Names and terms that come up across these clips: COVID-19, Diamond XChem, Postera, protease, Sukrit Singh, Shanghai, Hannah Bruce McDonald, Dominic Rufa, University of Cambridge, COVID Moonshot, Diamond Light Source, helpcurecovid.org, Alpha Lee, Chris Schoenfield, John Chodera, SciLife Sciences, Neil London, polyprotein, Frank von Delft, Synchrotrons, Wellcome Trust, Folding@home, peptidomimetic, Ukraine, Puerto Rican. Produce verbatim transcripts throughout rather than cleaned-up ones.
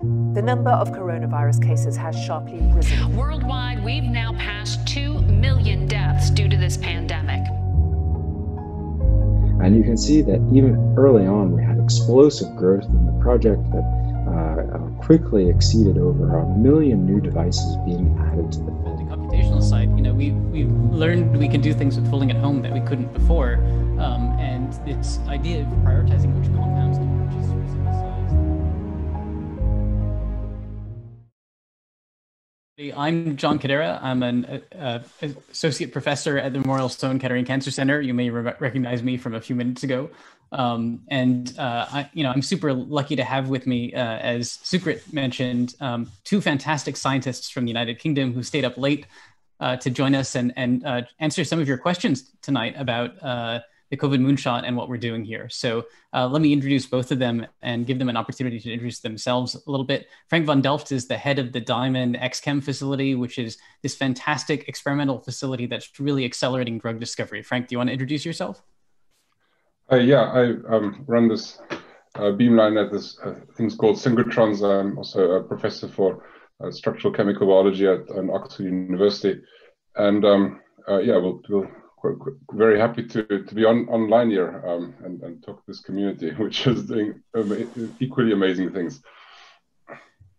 The number of coronavirus cases has sharply risen. Worldwide, we've now passed two million deaths due to this pandemic. And you can see that even early on, we had explosive growth in the project that uh, quickly exceeded over a million new devices being added to the building. Computational side, you know, we, we learned we can do things with Folding at Home that we couldn't before. Um, and this idea of prioritizing which compounds to purchase. I'm John Chodera. I'm an uh, associate professor at the Memorial Sloan Kettering Cancer Center. You may re recognize me from a few minutes ago. Um, and uh, I, you know, I'm super lucky to have with me, uh, as Sukrit mentioned, um, two fantastic scientists from the United Kingdom who stayed up late uh, to join us and, and uh, answer some of your questions tonight about uh, the COVID Moonshot and what we're doing here. So uh, let me introduce both of them and give them an opportunity to introduce themselves a little bit. Frank von Delft is the head of the Diamond XChem facility, which is this fantastic experimental facility that's really accelerating drug discovery. Frank, do you want to introduce yourself? Uh, yeah, I um, run this uh, beamline at this uh, thing's called Synchrotrons. I'm also a professor for uh, structural chemical biology at um, Oxford University. And um, uh, yeah, we'll, we'll very happy to, to be on online here um, and, and talk to this community, which is doing ama equally amazing things.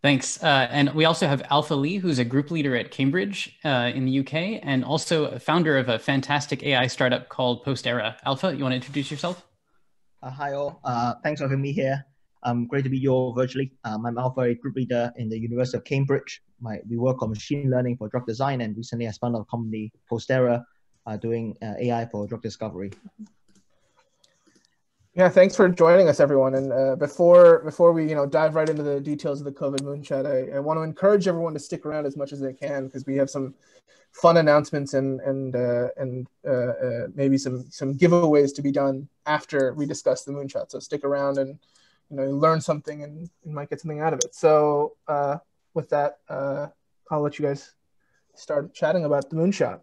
Thanks. Uh, and we also have Alpha Lee, who's a group leader at Cambridge uh, in the U K, and also a founder of a fantastic A I startup called Postera. Alpha, you want to introduce yourself? Uh, hi all. Uh, thanks for having me here. Um, great to meet you all virtually. Um, I'm Alpha, a group leader in the University of Cambridge. My, we work on machine learning for drug design, and recently I spun up a company, Postera, Uh, doing uh, A I for drug discovery. Yeah, thanks for joining us, everyone. And uh, before before we you know dive right into the details of the COVID Moonshot, I, I want to encourage everyone to stick around as much as they can, because we have some fun announcements and and uh, and uh, uh, maybe some some giveaways to be done after we discuss the Moonshot. So stick around and you know learn something, and you might get something out of it. So uh, with that, uh, I'll let you guys start chatting about the Moonshot.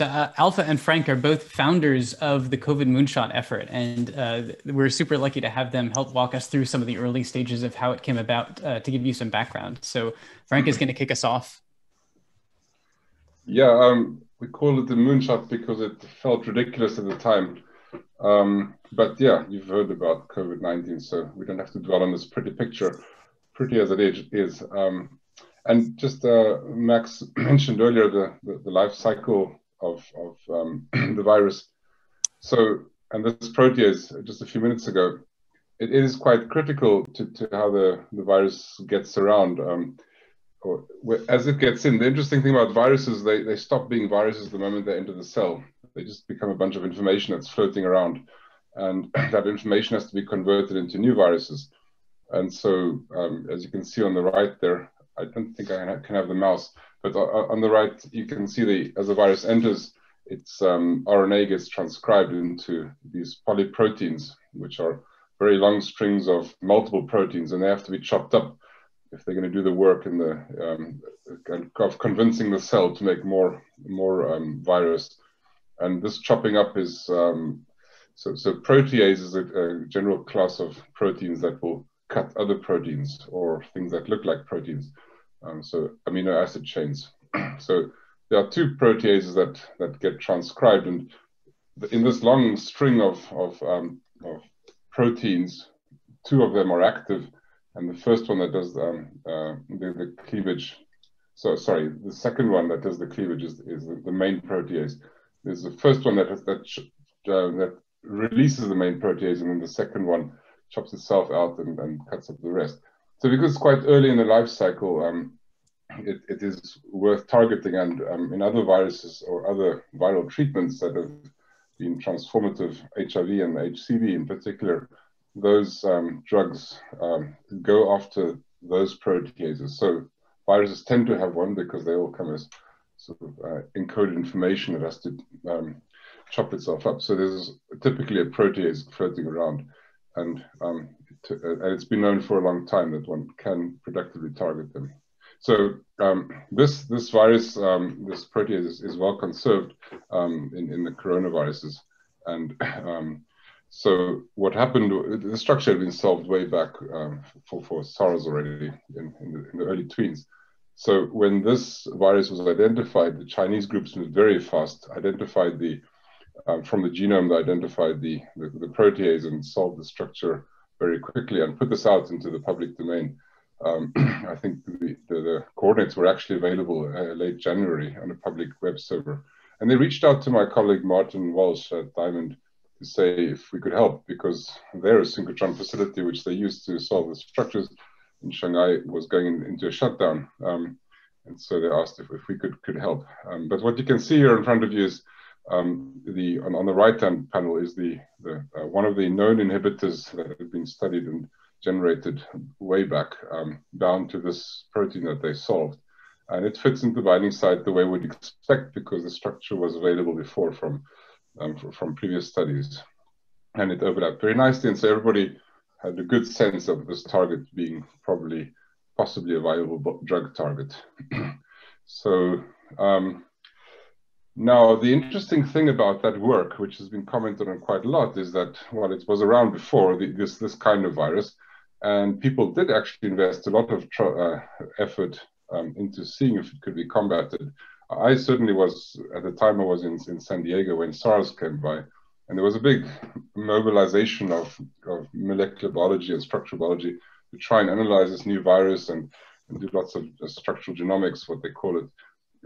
So uh, Alpha and Frank are both founders of the COVID Moonshot effort, and uh, we're super lucky to have them help walk us through some of the early stages of how it came about, uh, to give you some background. So Frank is going to kick us off. Yeah, um, we call it the Moonshot because it felt ridiculous at the time. Um, but yeah, you've heard about COVID nineteen, so we don't have to dwell on this pretty picture, pretty as it is. Um, and just uh, Max mentioned earlier the, the, the life cycle of, of um, the virus. So, and this protease just a few minutes ago, it is quite critical to, to how the, the virus gets around. Um, or as it gets in, the interesting thing about viruses, they, they stop being viruses the moment they enter the cell. They just become a bunch of information that's floating around. And that information has to be converted into new viruses. And so, um, as you can see on the right there, I don't think I can have the mouse, but on the right, you can see the as the virus enters, its um, R N A gets transcribed into these polyproteins, which are very long strings of multiple proteins, and they have to be chopped up if they're going to do the work in the um, of convincing the cell to make more more um, virus. And this chopping up is um, so. So protease is a, a general class of proteins that will cut other proteins or things that look like proteins. Um, so amino acid chains. So there are two proteases that, that get transcribed, and in this long string of, of, um, of proteins, two of them are active, and the first one that does um, uh, the, the cleavage, so sorry, the second one that does the cleavage is, is the, the main protease. There's the first one that, has, that, uh, that releases the main protease, and then the second one chops itself out and, and cuts up the rest. So because it's quite early in the life cycle, um, it, it is worth targeting. And um, in other viruses or other viral treatments that have been transformative, H I V and H C V in particular, those um, drugs um, go after those proteases. So viruses tend to have one because they all come as sort of uh, encoded information that has to um, chop itself up. So there's typically a protease floating around. And, um, it, uh, and it's been known for a long time that one can productively target them. So um, this this virus, um, this protease is, is well conserved um, in, in the coronaviruses. And um, So what happened, the structure had been solved way back um, for, for SARS already in, in, the, in the early tweens. So when this virus was identified, the Chinese groups moved very fast, identified the, uh, from the genome, they identified the, the, the protease and solved the structure very quickly and put this out into the public domain. Um, I think the, the, the coordinates were actually available uh, late January on a public web server. And they reached out to my colleague, Martin Walsh at Diamond, to say if we could help, because their synchrotron facility, which they used to solve the structures in Shanghai, was going in, into a shutdown. Um, and so they asked if, if we could, could help. Um, but what you can see here in front of you is um, the on, on the right-hand panel is the, the uh, one of the known inhibitors that have been studied and generated way back um, down to this protein that they solved. And it fits into the binding site the way we'd expect, because the structure was available before from Um, from previous studies, and it overlapped very nicely, and so everybody had a good sense of this target being probably possibly a viable drug target. So um, now the interesting thing about that work, which has been commented on quite a lot, is that while well, it was around before the, this this kind of virus, and people did actually invest a lot of tr uh, effort um, into seeing if it could be combated. I certainly was, at the time I was in, in San Diego when SARS came by, and there was a big mobilization of, of molecular biology and structural biology to try and analyze this new virus and, and do lots of uh, structural genomics, what they call it,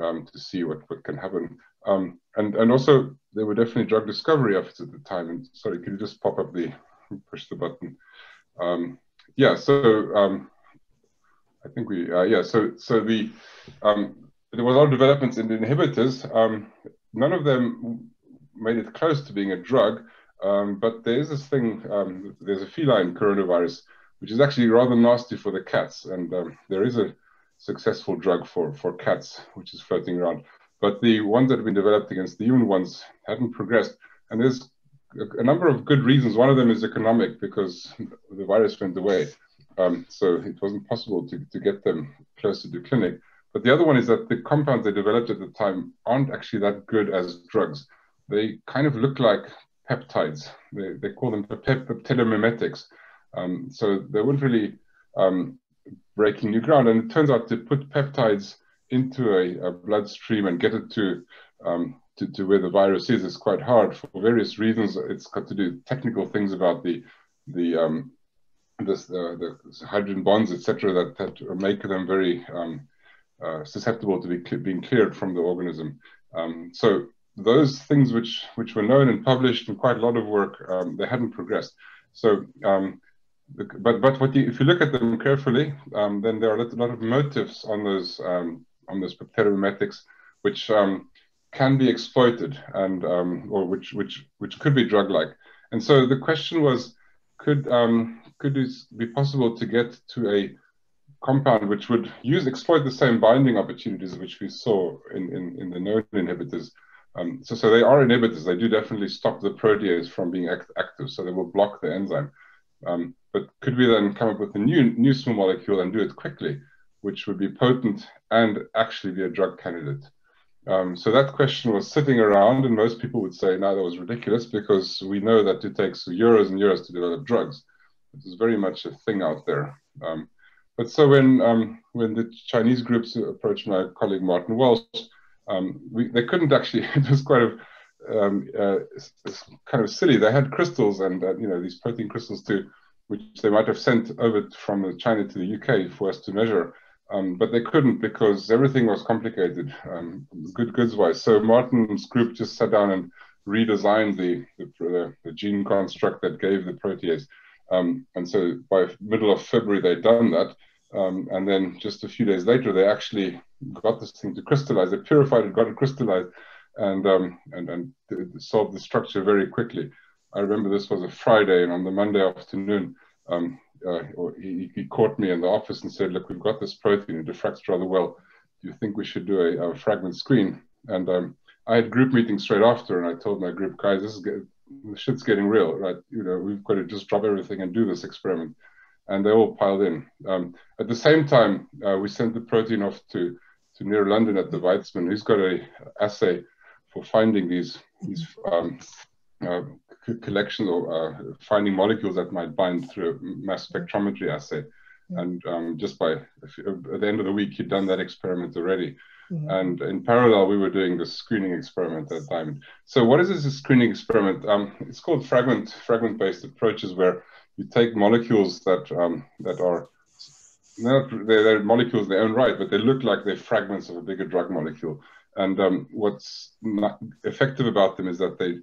um, to see what, what can happen. Um, and, and also, there were definitely drug discovery efforts at the time. And sorry, could you just pop up the, push the button? Um, yeah, so um, I think we, uh, yeah, so, so the, um, there was a lot of developments in the inhibitors. Um, none of them made it close to being a drug, um, but there is this thing, um, there's a feline coronavirus, which is actually rather nasty for the cats. And um, there is a successful drug for, for cats, which is floating around. But the ones that have been developed against the human ones haven't progressed. And there's a, a number of good reasons. One of them is economic, because the virus went away. Um, so it wasn't possible to, to get them closer to the clinic. But the other one is that the compounds they developed at the time aren't actually that good as drugs. They kind of look like peptides. They, they call them peptidomimetics. Um, so they weren't really um, breaking new ground. And it turns out to put peptides into a, a bloodstream and get it to, um, to, to where the virus is is quite hard for various reasons. It's got to do technical things about the, the, um, this, uh, the hydrogen bonds, et cetera, that, that make them very... Um, Uh, susceptible to be, being cleared from the organism. Um, so those things which, which were known and published in quite a lot of work, um, they hadn't progressed. So, um, but, but what you, if you look at them carefully, um, then there are a lot of motifs on those, um, on those peptidomimetics, which um, can be exploited and, um, or which, which, which could be drug-like. And so the question was, could, um, could it be possible to get to a compound which would use exploit the same binding opportunities which we saw in, in, in the known inhibitors. Um, so, so they are inhibitors. They do definitely stop the protease from being act active, so they will block the enzyme. Um, but could we then come up with a new, new small molecule and do it quickly, which would be potent and actually be a drug candidate? Um, so that question was sitting around, and most people would say, no, that was ridiculous, because we know that it takes euros and euros to develop drugs. It is very much a thing out there. Um, But so when, um, when the Chinese groups approached my colleague Martin Walsh, um, we, they couldn't actually, it was quite a, um, uh, kind of silly. They had crystals and, uh, you know, these protein crystals too, which they might have sent over from China to the U K for us to measure. Um, but they couldn't, because everything was complicated, um, good goods wise. So Martin's group just sat down and redesigned the, the, the gene construct that gave the protease. Um, and so by middle of February, they'd done that. Um, and then just a few days later, they actually got this thing to crystallize. They purified it, got it crystallized, and um, and, and solved the structure very quickly. I remember this was a Friday, and on the Monday afternoon, um, uh, he, he caught me in the office and said, look, we've got this protein, it diffracts rather well. Do you think we should do a, a fragment screen? And um, I had group meetings straight after, and I told my group, guys, this is good. The shit's getting real, right? You know, we've got to just drop everything and do this experiment. And they all piled in. Um, at the same time, uh, we sent the protein off to, to near London at the Weizmann, who's got an assay for finding these, these um, uh, collection or uh, finding molecules that might bind through a mass spectrometry assay. Mm-hmm. And um, just by, at the end of the week, he'd done that experiment already. Mm-hmm. And in parallel, we were doing the screening experiment at Diamond. So what is this screening experiment? Um, it's called fragment, fragment-based approaches, where you take molecules that, um, that are, they're, they're molecules in their own right, but they look like they're fragments of a bigger drug molecule. And um, what's not effective about them is that they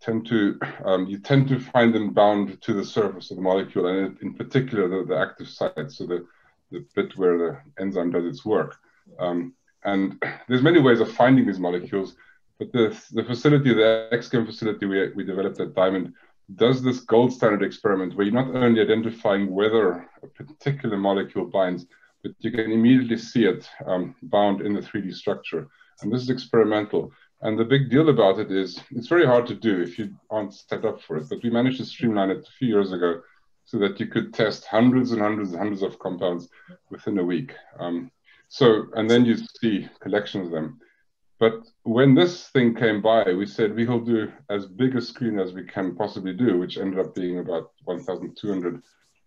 tend to, um, you tend to find them bound to the surface of the molecule, and in particular, the, the active site, so the, the bit where the enzyme does its work. Um, and there's many ways of finding these molecules, but the, the facility, the XChem facility we, we developed at Diamond, does this gold standard experiment where you're not only identifying whether a particular molecule binds, but you can immediately see it um, bound in the three D structure. And this is experimental. And the big deal about it is it's very hard to do if you aren't set up for it. But we managed to streamline it a few years ago so that you could test hundreds and hundreds and hundreds of compounds within a week. Um, so, and then you see collections of them. But when this thing came by, we said we will do as big a screen as we can possibly do, which ended up being about one thousand two hundred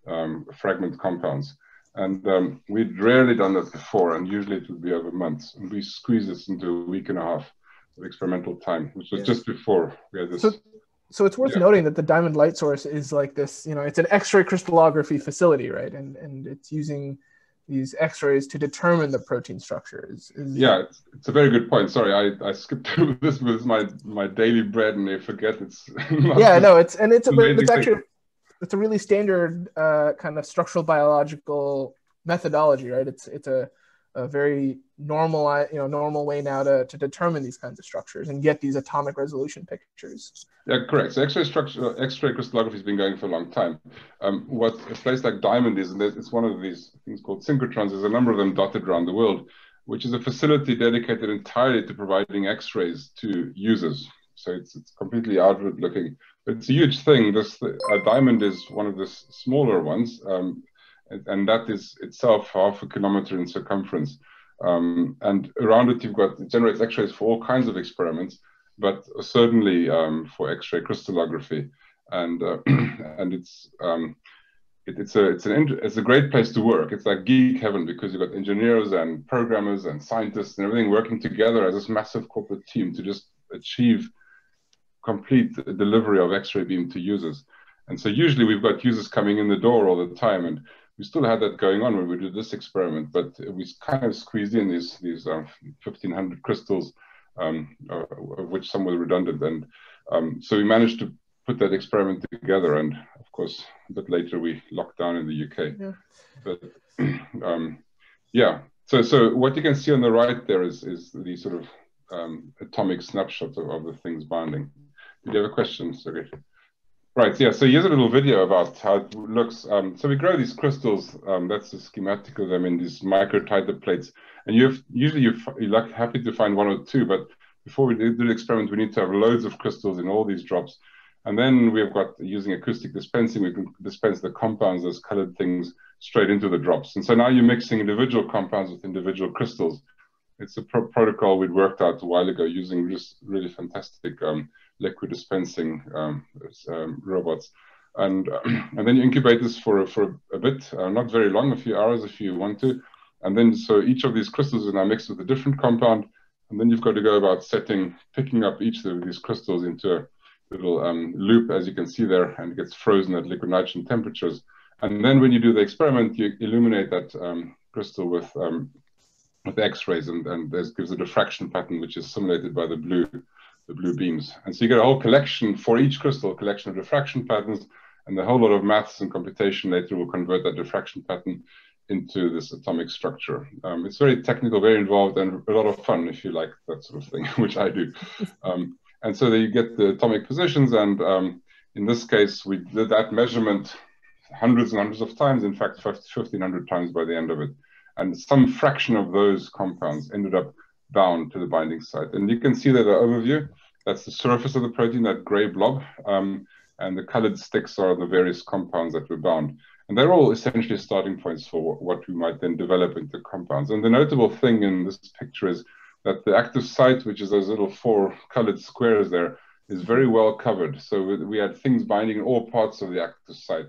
um, fragment compounds. And um, we'd rarely done that before, and usually it would be over months. And we squeezed this into a week and a half of experimental time, which was yeah. just before we had this. So, so it's worth yeah. noting that the Diamond Light Source is like this, you know, it's an X-ray crystallography facility, right? And and it's using these X-rays to determine the protein structures. Is... Yeah, it's, it's a very good point. Sorry, I, I skipped over this with my my daily bread, and I forget it's. Yeah, no, it's and it's a it's actually. It's a really standard uh, kind of structural biological methodology, right? It's it's a, a very normal, you know, normal way now to, to determine these kinds of structures and get these atomic resolution pictures. Yeah, correct. So X-ray structure, X-ray crystallography has been going for a long time. Um, what a place like Diamond is, and it's one of these things called synchrotrons. There's a number of them dotted around the world, which is a facility dedicated entirely to providing X-rays to users. So it's it's completely outward looking. It's a huge thing. This a Diamond is one of the smaller ones, um, and, and that is itself half a kilometer in circumference. Um, and around it, you've got it generates X-rays for all kinds of experiments, but certainly um, for X-ray crystallography. And uh, and it's um, it, it's a it's an it's a great place to work. It's like geek heaven because you've got engineers and programmers and scientists and everything working together as this massive corporate team to just achieve complete delivery of X-ray beam to users. And so usually we've got users coming in the door all the time, and we still had that going on when we did this experiment, but we kind of squeezed in these, these uh, fifteen hundred crystals, um, of which some were redundant. And um, so we managed to put that experiment together. And of course, a bit later we locked down in the U K. Yeah. But um, yeah, so, so what you can see on the right there is, is the sort of um, atomic snapshot of, of the things binding. Do you have a question, Sukrit? Right, yeah, so here's a little video about how it looks. Um, so we grow these crystals, um, that's the schematic of them in these microtiter plates. And you've, usually you're, you're happy to find one or two, but before we do the experiment, we need to have loads of crystals in all these drops. And then we've got, using acoustic dispensing, we can dispense the compounds, those colored things, straight into the drops. And so now you're mixing individual compounds with individual crystals. It's a pro protocol we'd worked out a while ago using just really fantastic um, liquid dispensing um, um, robots, and uh, and then you incubate this for for a bit, uh, not very long, a few hours if you want to, and then so each of these crystals is now mixed with a different compound, and then you've got to go about setting, picking up each of these crystals into a little um, loop, as you can see there, and it gets frozen at liquid nitrogen temperatures, and then when you do the experiment, you illuminate that um, crystal with um, with X-rays, and and this gives a diffraction pattern which is simulated by the blue. The blue beams. And so you get a whole collection for each crystal, a collection of diffraction patterns, and a whole lot of maths and computation later will convert that diffraction pattern into this atomic structure. Um, it's very technical, very involved, and a lot of fun if you like that sort of thing, which I do. Um, and so you get the atomic positions, and um, in this case, we did that measurement hundreds and hundreds of times, in fact, fifteen hundred times by the end of it. And some fraction of those compounds ended up bound to the binding site. And you can see that the overview, that's the surface of the protein, that gray blob, um, and the colored sticks are the various compounds that were bound. And they're all essentially starting points for what we might then develop into compounds. And the notable thing in this picture is that the active site, which is those little four colored squares there, is very well covered. So we had things binding in all parts of the active site.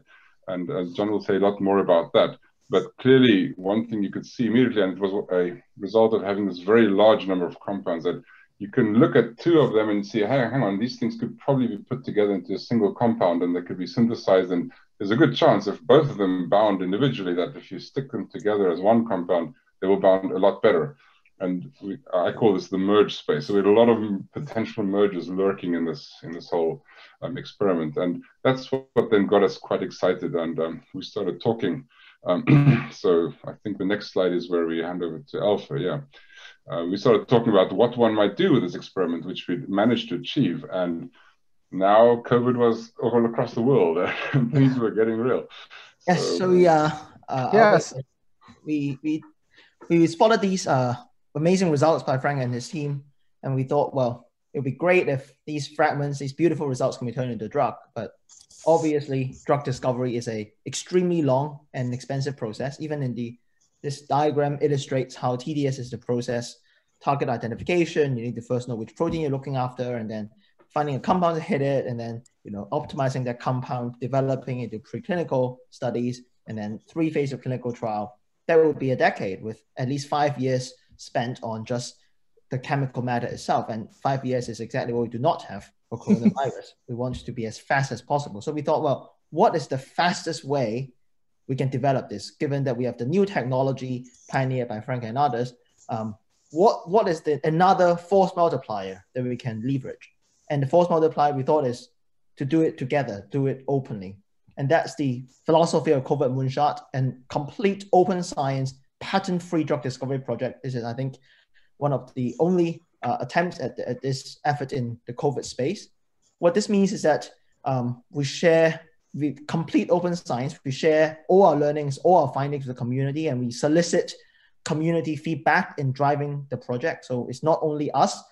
And as John will say a lot more about that. But clearly, one thing you could see immediately, and it was a result of having this very large number of compounds, that you can look at two of them and see, hey, hang on, these things could probably be put together into a single compound, and they could be synthesized. And there's a good chance, if both of them bound individually, that if you stick them together as one compound, they will bound a lot better. And we, I call this the merge space. So we had a lot of potential mergers lurking in this in this whole um, experiment. And that's what then got us quite excited. And um, we started talking. Um, so I think the next slide is where we hand over to Alpha, yeah. Uh, we started talking about what one might do with this experiment, which we managed to achieve. And now COVID was all across the world and things were getting real. Yes, so, so we, uh, uh, yes. we, we, we spotted these uh, amazing results by Frank and his team. And we thought, well, it would be great if these fragments, these beautiful results can be turned into drug. But obviously, drug discovery is an extremely long and expensive process. Even in the this diagram illustrates how tedious is the process. Target identification, you need to first know which protein you're looking after, and then finding a compound to hit it, and then you know optimizing that compound, developing into preclinical studies, and then three phases of clinical trial. That would be a decade with at least five years spent on just the chemical matter itself. And five years is exactly what we do not have for coronavirus. We want to be as fast as possible. So we thought, well, what is the fastest way we can develop this, given that we have the new technology pioneered by Frank and others? Um, what, what is the another force multiplier that we can leverage? And the force multiplier we thought is to do it together, do it openly. And that's the philosophy of COVID Moonshot and complete open science, patent-free drug discovery project. This is, I think, one of the only uh, attempts at, the, at this effort in the COVID space. What this means is that um, we share we complete open science, we share all our learnings, all our findings with the community, and we solicit community feedback in driving the project. So it's not only us,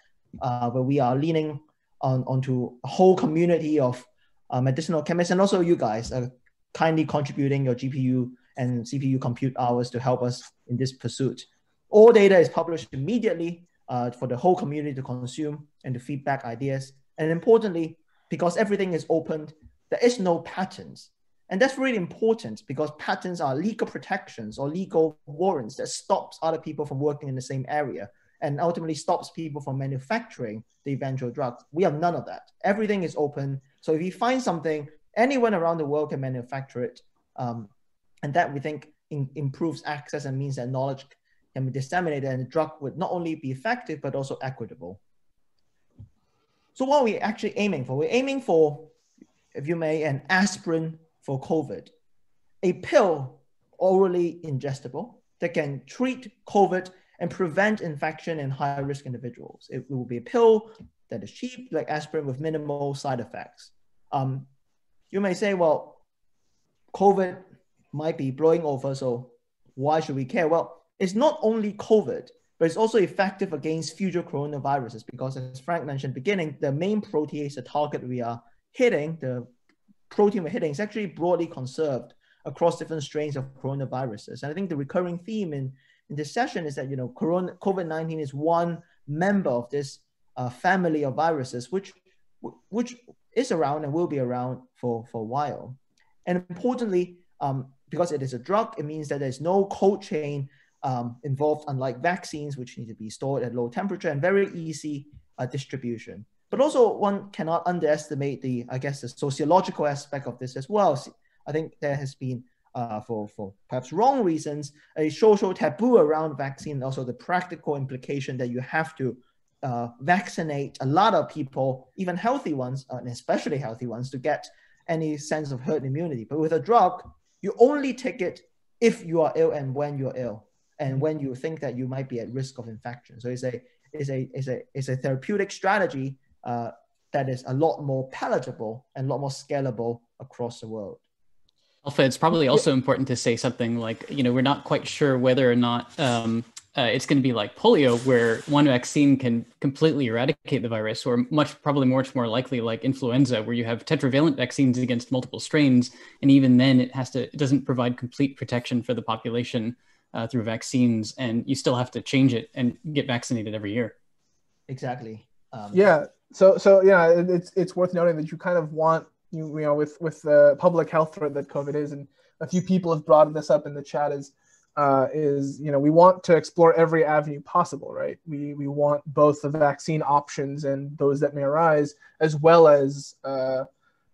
uh, but we are leaning on onto a whole community of uh, medicinal chemists, and also you guys are kindly contributing your G P U and C P U compute hours to help us in this pursuit. All data is published immediately uh, for the whole community to consume and to feedback ideas. And importantly, because everything is opened, there is no patents. And that's really important because patents are legal protections or legal warrants that stops other people from working in the same area and ultimately stops people from manufacturing the eventual drug. We have none of that. Everything is open. So if you find something, anyone around the world can manufacture it. Um, and that we think in, improves access and means that knowledge can be disseminated and the drug would not only be effective, but also equitable. So what are we actually aiming for? We're aiming for, if you may, an aspirin for COVID, a pill orally ingestible that can treat COVID and prevent infection in high-risk individuals. It will be a pill that is cheap, like aspirin, with minimal side effects. Um, you may say, well, COVID might be blowing over, so why should we care? Well, it's not only COVID, but it's also effective against future coronaviruses because, as Frank mentioned at the beginning, the main protease, the target we are hitting, the protein we're hitting, is actually broadly conserved across different strains of coronaviruses. And I think the recurring theme in, in this session is that, you know, COVID nineteen is one member of this uh, family of viruses, which, which is around and will be around for, for a while. And importantly, um, because it is a drug, it means that there's no cold chain Um, involved, unlike vaccines, which need to be stored at low temperature and very easy uh, distribution. But also one cannot underestimate the, I guess, the sociological aspect of this as well. I think there has been, uh, for, for perhaps wrong reasons, a social taboo around vaccine, also the practical implication that you have to uh, vaccinate a lot of people, even healthy ones, and especially healthy ones, to get any sense of herd immunity. But with a drug, you only take it if you are ill and when you're ill, and when you think that you might be at risk of infection. So it's a, it's a, it's a, it's a therapeutic strategy uh, that is a lot more palatable and a lot more scalable across the world. Alpha, it's probably also yeah. important to say something like, you know, we're not quite sure whether or not um, uh, it's going to be like polio, where one vaccine can completely eradicate the virus, or much, probably much more likely like influenza, where you have tetravalent vaccines against multiple strains. And even then it has to, it doesn't provide complete protection for the population Uh, through vaccines, and you still have to change it and get vaccinated every year. Exactly. Um, yeah, So, so yeah, it, it's it's worth noting that you kind of want, you, you know, with, with the public health threat that COVID is, and a few people have brought this up in the chat, is, uh, is, you know, we want to explore every avenue possible, right? We, we want both the vaccine options and those that may arise, as well as, uh,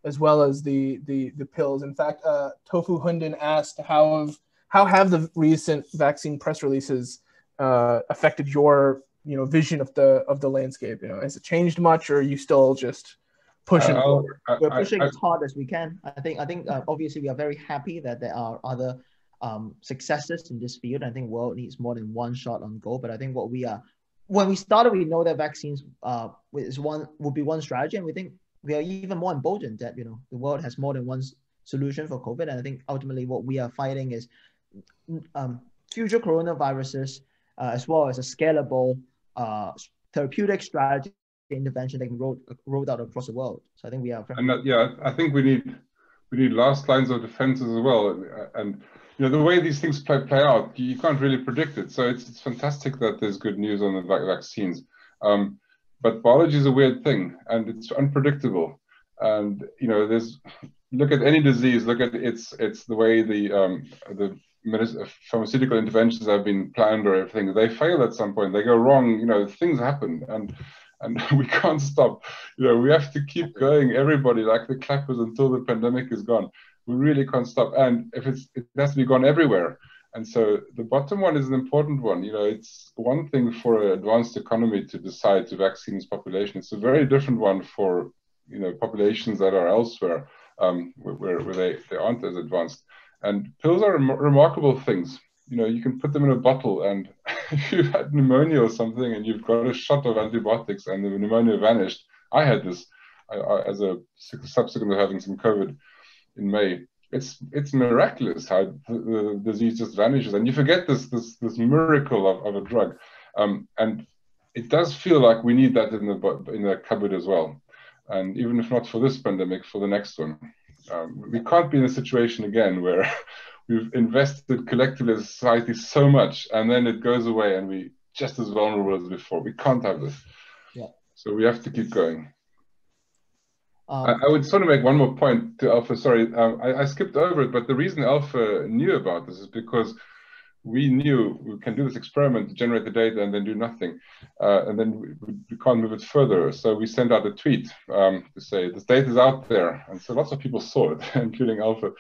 as well as the, the, the pills. In fact, uh, Tofu Hunden asked, how have, how have the recent vaccine press releases uh, affected your, you know, vision of the, of the landscape? You know, has it changed much, or are you still just pushing uh, forward? Uh, We're pushing I, I, as hard as we can. I think, I think uh, obviously we are very happy that there are other um, successes in this field. I think the world needs more than one shot on goal, but I think what we are, when we started, we know that vaccines uh, is one, would be one strategy. And we think we are even more emboldened that, you know, the world has more than one solution for COVID. And I think ultimately what we are fighting is um, future coronaviruses, uh, as well as a scalable uh, therapeutic strategy intervention that can roll, rolled out across the world. So I think we are. And that, yeah, I think we need we need last lines of defenses as well. And, and you know, the way these things play, play out, you can't really predict it. So it's, it's fantastic that there's good news on the vaccines. Um, But biology is a weird thing, and it's unpredictable. And you know, there's look at any disease. Look at it's it's the way the um, the pharmaceutical interventions have been planned or everything. They fail at some point. They go wrong. You know, things happen, and and we can't stop. You know, we have to keep going. Everybody, like the clappers, until the pandemic is gone. We really can't stop. And if it's it has to be gone everywhere. And so the bottom one is an important one. You know, it's one thing for an advanced economy to decide to vaccine its population. It's a very different one for, you know, populations that are elsewhere, um, where, where they, they aren't as advanced. And pills are rem remarkable things. You know, you can put them in a bottle, and if you've had pneumonia or something and you've got a shot of antibiotics and the pneumonia vanished. I had this I, I, as a subsequent of having some COVID in May. It's it's miraculous how the disease just vanishes, and you forget this this this miracle of, of a drug, um, and it does feel like we need that in the in the cupboard as well, and even if not for this pandemic, for the next one, um, we can't be in a situation again where we've invested collectively as a society so much, and then it goes away, and we're just as vulnerable as before. We can't have this, yeah. So we have to keep going. Um, I would sort of make one more point to Alpha. Sorry, um, I, I skipped over it, but the reason Alpha knew about this is because we knew we can do this experiment, generate the data, and then do nothing. Uh, and then we, we can't move it further. So we sent out a tweet um, to say, this data is out there. And so lots of people saw it, including Alpha.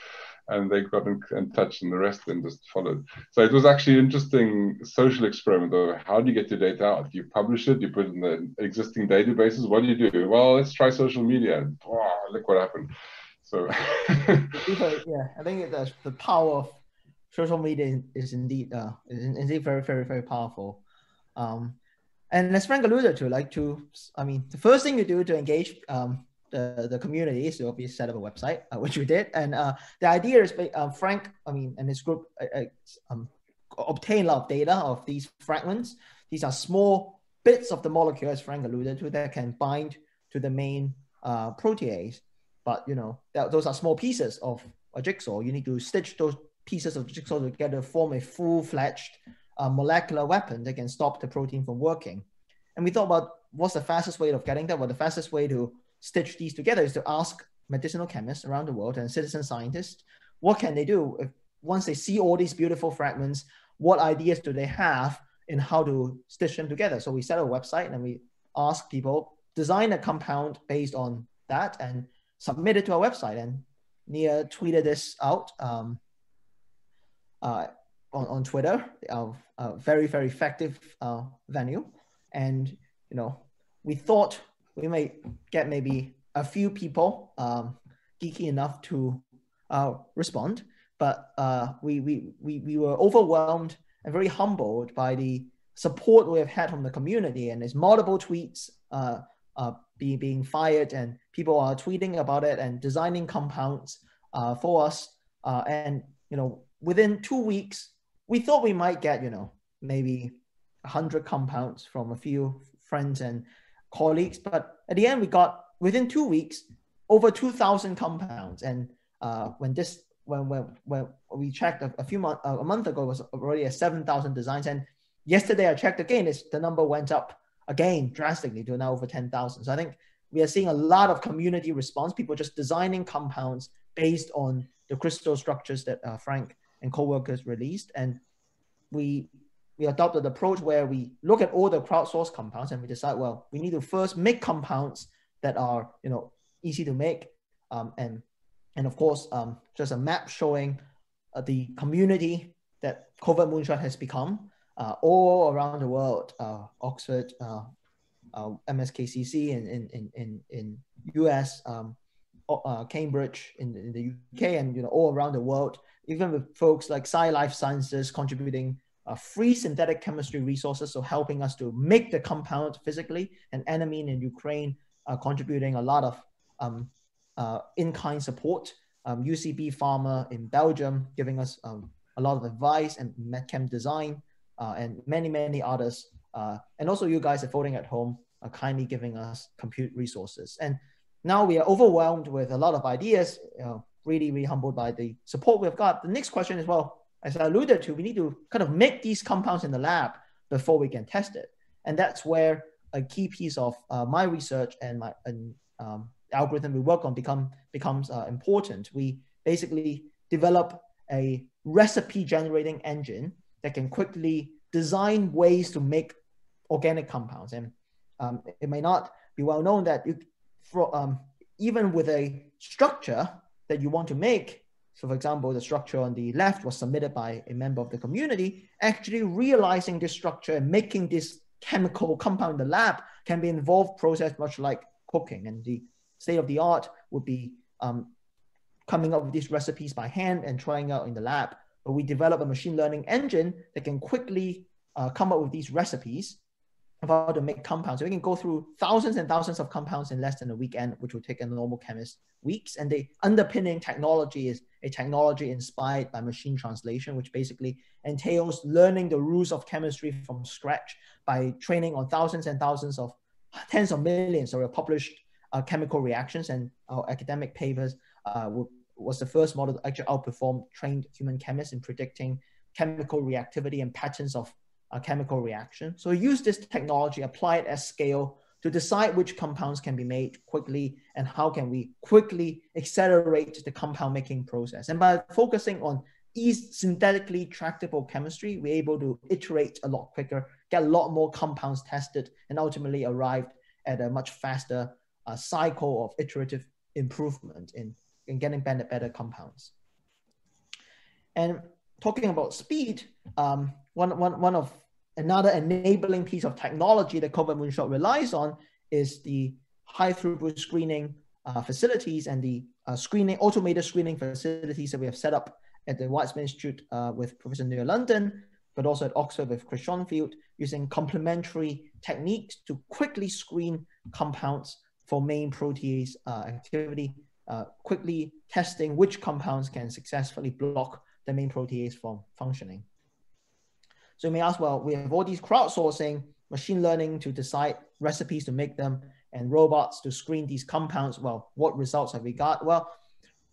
And they got in, in touch, and the rest then just followed. So it was actually an interesting social experiment of how do you get your data out? Do you publish it? Do you put it in the existing databases? What do you do? Well, let's try social media. Wow, look what happened. So yeah, I think it does. The power of social media is indeed uh, is indeed very, very, very powerful. Um, and as Frank alluded to, like to, I mean, the first thing you do to engage um, The, the community is to obviously set up a website, uh, which we did. And uh, the idea is uh, Frank, I mean, and his group uh, um, obtained a lot of data of these fragments. These are small bits of the molecule, as Frank alluded to, that can bind to the main uh, protease. But, you know, that, those are small pieces of a jigsaw. You need to stitch those pieces of the jigsaw together to form a full-fledged uh, molecular weapon that can stop the protein from working. And we thought about what's the fastest way of getting that? Well, the fastest way to stitch these together is to ask medicinal chemists around the world and citizen scientists, what can they do if, once they see all these beautiful fragments, what ideas do they have in how to stitch them together? So we set up a website and we ask people, design a compound based on that and submit it to our website. And Nia tweeted this out um, uh, on, on Twitter, a, a very, very effective uh, venue. And, you know, we thought we may get maybe a few people um, geeky enough to uh, respond, but uh, we, we, we, we were overwhelmed and very humbled by the support we have had from the community. And there's multiple tweets uh, uh, be, being fired, and people are tweeting about it and designing compounds uh, for us. Uh, and, you know, within two weeks, we thought we might get, you know, maybe a hundred compounds from a few friends and colleagues, but at the end we got within two weeks over two thousand compounds, and uh, when this when when, when we checked a, a few months a month ago, it was already at seven thousand designs, and yesterday I checked again, it's, the number went up again, drastically to now over ten thousand. So I think we are seeing a lot of community response, people just designing compounds based on the crystal structures that uh, Frank and co-workers released. And we, we adopted an approach where we look at all the crowdsourced compounds and we decide, well, we need to first make compounds that are, you know, easy to make. Um, and, and of course, um, just a map showing uh, the community that COVID Moonshot has become uh, all around the world, uh, Oxford, uh, Uh, M S K C C in in in in U S, um, uh, Cambridge in, in the U K, and you know all around the world. Even with folks like SciLife Sciences contributing uh, free synthetic chemistry resources, so helping us to make the compound physically, and Enamine in Ukraine uh, contributing a lot of um, uh, in-kind support. Um, U C B Pharma in Belgium giving us um, a lot of advice, and MedChem Design uh, and many many others. Uh, and also you guys at Folding at Home are kindly giving us compute resources. And now we are overwhelmed with a lot of ideas, you know, really, really humbled by the support we've got. The next question is, well, as I alluded to, we need to kind of make these compounds in the lab before we can test it. And that's where a key piece of uh, my research and my and, um, algorithm we work on become, becomes uh, important. We basically develop a recipe generating engine that can quickly design ways to make organic compounds. And um, it may not be well known that you, for, um, even with a structure that you want to make, so for example, the structure on the left was submitted by a member of the community, actually realizing this structure and making this chemical compound in the lab can be an involved process, much like cooking. And the state of the art would be um, coming up with these recipes by hand and trying out in the lab. But we develop a machine learning engine that can quickly uh, come up with these recipes of how to make compounds. So we can go through thousands and thousands of compounds in less than a weekend, which will take a normal chemist weeks. And the underpinning technology is a technology inspired by machine translation, which basically entails learning the rules of chemistry from scratch by training on thousands and thousands of tens of millions of published uh, chemical reactions. And our academic papers uh, will was the first model to actually outperform trained human chemists in predicting chemical reactivity and patterns of uh, chemical reaction. So use this technology, apply it at scale to decide which compounds can be made quickly and how can we quickly accelerate the compound making process. And by focusing on easy, synthetically tractable chemistry, we're able to iterate a lot quicker, get a lot more compounds tested, and ultimately arrived at a much faster uh, cycle of iterative improvement in and getting better, better compounds. And talking about speed, um, one, one, one of another enabling piece of technology that COVID Moonshot relies on is the high throughput screening uh, facilities and the uh, screening, automated screening facilities that we have set up at the Weizmann Institute uh, with Professor Neil London, but also at Oxford with Chris Schoenfield, using complementary techniques to quickly screen compounds for main protease uh, activity. Uh, quickly testing which compounds can successfully block the main protease from functioning. So you may ask, well, we have all these crowdsourcing, machine learning to decide recipes to make them, and robots to screen these compounds. Well, what results have we got? Well,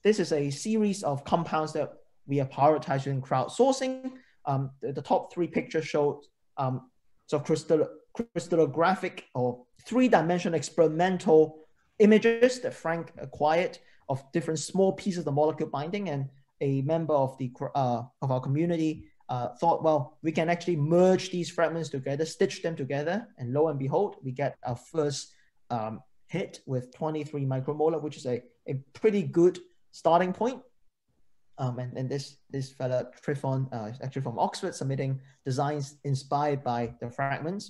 this is a series of compounds that we are prioritizing in crowdsourcing. Um, the, the top three pictures show um, so crystal, crystallographic or three-dimensional experimental images that Frank acquired of different small pieces of the molecule binding, and a member of the uh, of our community uh, thought, well, we can actually merge these fragments together, stitch them together, and lo and behold, we get our first um, hit with twenty-three micromolar, which is a, a pretty good starting point. Um, and, and this this fellow Trifon uh, is actually from Oxford, submitting designs inspired by the fragments.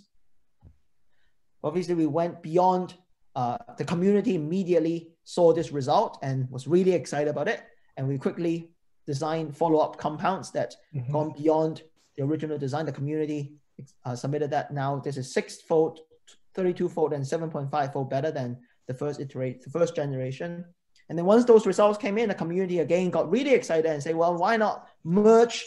Obviously, we went beyond. Uh, the community immediately saw this result and was really excited about it. And we quickly designed follow-up compounds that mm-hmm. gone beyond the original design. The community uh, submitted that now. This is six-fold, thirty-two-fold, and seven point five-fold better than the first iterate, the first generation. And then once those results came in, the community again got really excited and say, well, why not merge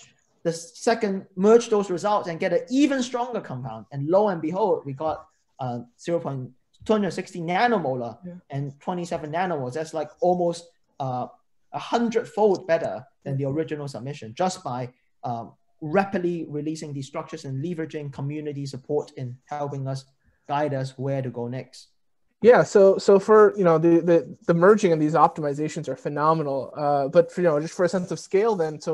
the second, merge those results and get an even stronger compound? And lo and behold, we got uh, zero point two sixty nanomolar yeah. and twenty-seven nanomoles. That's like almost uh, a hundred-fold better than the original submission, just by um, rapidly releasing these structures and leveraging community support in helping us guide us where to go next. Yeah, so so for, you know, the the, the merging and these optimizations are phenomenal. Uh, but for, you know, just for a sense of scale then, so,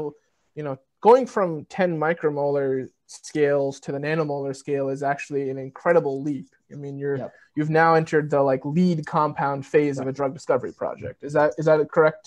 you know, going from ten micromolar scales to the nanomolar scale is actually an incredible leap. I mean, you're yep. you've now entered the like lead compound phase right. of a drug discovery project. Is that is that correct?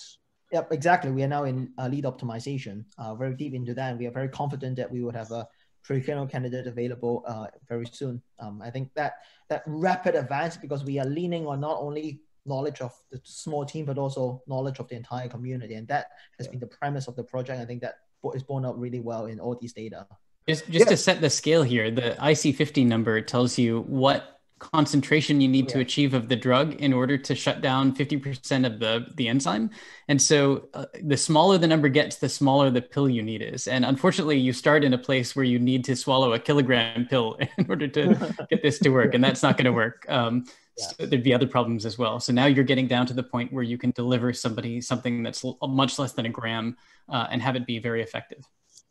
Yep, exactly. We are now in uh, lead optimization, uh, very deep into that, and we are very confident that we would have a preclinical candidate available uh, very soon. Um, I think that that rapid advance, because we are leaning on not only knowledge of the small team, but also knowledge of the entire community, and that has yeah. been the premise of the project. I think that is borne out really well in all these data. Just, just yeah. to set the scale here, the I C fifty number tells you what concentration you need yeah. to achieve of the drug in order to shut down fifty percent of the, the enzyme. And so uh, the smaller the number gets, the smaller the pill you need is. And unfortunately, you start in a place where you need to swallow a kilogram pill in order to get this to work. And that's not going to work. Um, yeah. so there'd be other problems as well. So now you're getting down to the point where you can deliver somebody something that's l- much less than a gram uh, and have it be very effective.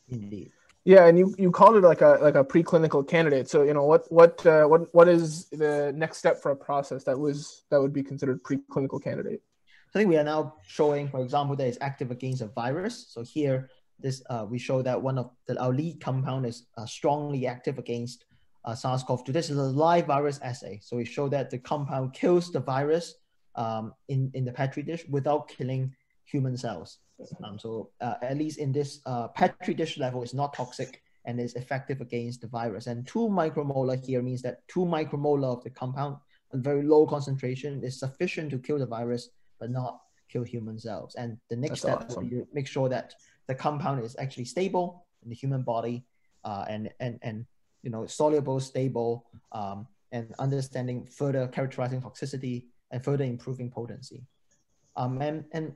Indeed. Yeah, and you, you called it like a like a preclinical candidate. So, you know, what what uh, what what is the next step for a process that was that would be considered preclinical candidate? I think we are now showing, for example, that it's active against a virus. So here, this uh, we show that one of the, our lead compound is uh, strongly active against uh, SARS-CoV two. This is a live virus assay. So we show that the compound kills the virus um, in in the petri dish without killing human cells. Um, so uh, at least in this uh, petri dish level, it's not toxic and is effective against the virus. And two micromolar here means that two micromolar of the compound, a very low concentration, is sufficient to kill the virus, but not kill human cells. And the next That's step awesome. Will be to make sure that the compound is actually stable in the human body, uh, and and and you know soluble, stable, um, and understanding further characterizing toxicity and further improving potency. Um, and and.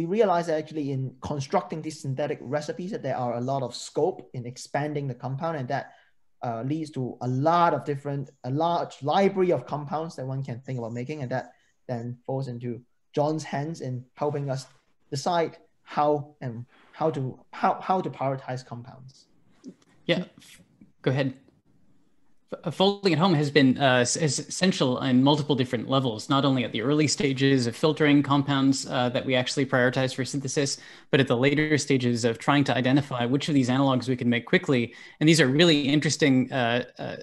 We realize actually in constructing these synthetic recipes that there are a lot of scope in expanding the compound, and that uh, leads to a lot of different, a large library of compounds that one can think about making, and that then falls into John's hands in helping us decide how and how to how, how to prioritize compounds. Yeah, go ahead. Folding at Home has been uh, essential in multiple different levels, not only at the early stages of filtering compounds uh, that we actually prioritize for synthesis, but at the later stages of trying to identify which of these analogs we can make quickly. And these are really interesting uh, uh,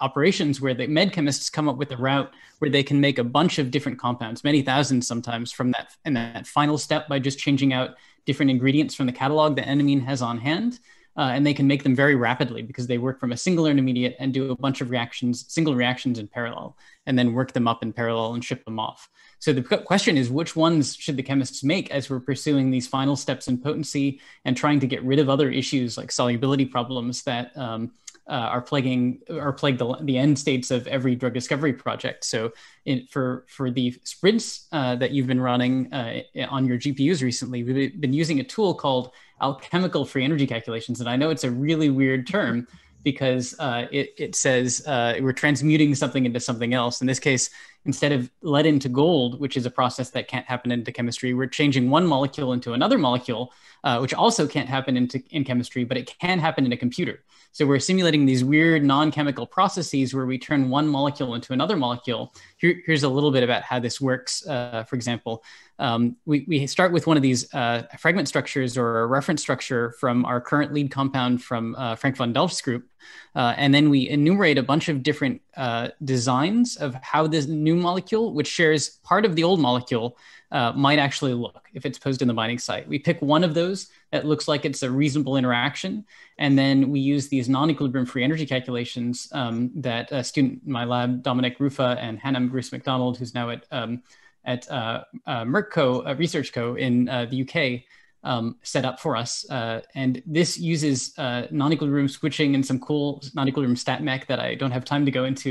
operations where the med chemists come up with a route where they can make a bunch of different compounds, many thousands sometimes, from that, in that final step by just changing out different ingredients from the catalog that Enamine has on hand. Uh, and they can make them very rapidly because they work from a single intermediate and do a bunch of reactions, single reactions in parallel, and then work them up in parallel and ship them off. So the question is, which ones should the chemists make as we're pursuing these final steps in potency and trying to get rid of other issues like solubility problems that um, uh, are plaguing or plague the, the end states of every drug discovery project. So in, for, for the sprints uh, that you've been running uh, on your G P Us recently, we've been using a tool called alchemical free energy calculations. And I know it's a really weird term because uh, it, it says uh, we're transmuting something into something else. In this case, instead of lead into gold, which is a process that can't happen into chemistry, we're changing one molecule into another molecule, uh, which also can't happen into in chemistry, but it can happen in a computer. So we're simulating these weird non-chemical processes where we turn one molecule into another molecule. Here, here's a little bit about how this works. Uh, for example, um, we, we start with one of these uh, fragment structures or a reference structure from our current lead compound from uh, Frank von Delft's group. Uh, and then we enumerate a bunch of different uh, designs of how this new molecule, which shares part of the old molecule, uh, might actually look if it's posed in the binding site. We pick one of those that looks like it's a reasonable interaction. And then we use these non-equilibrium free energy calculations um, that a student in my lab, Dominic Rufa and Hannah Bruce McDonald, who's now at, um, at uh, uh, Merck Co, uh, Research Co in uh, the U K, Um, set up for us. Uh, and this uses uh, non-equilibrium switching and some cool non-equilibrium stat mech that I don't have time to go into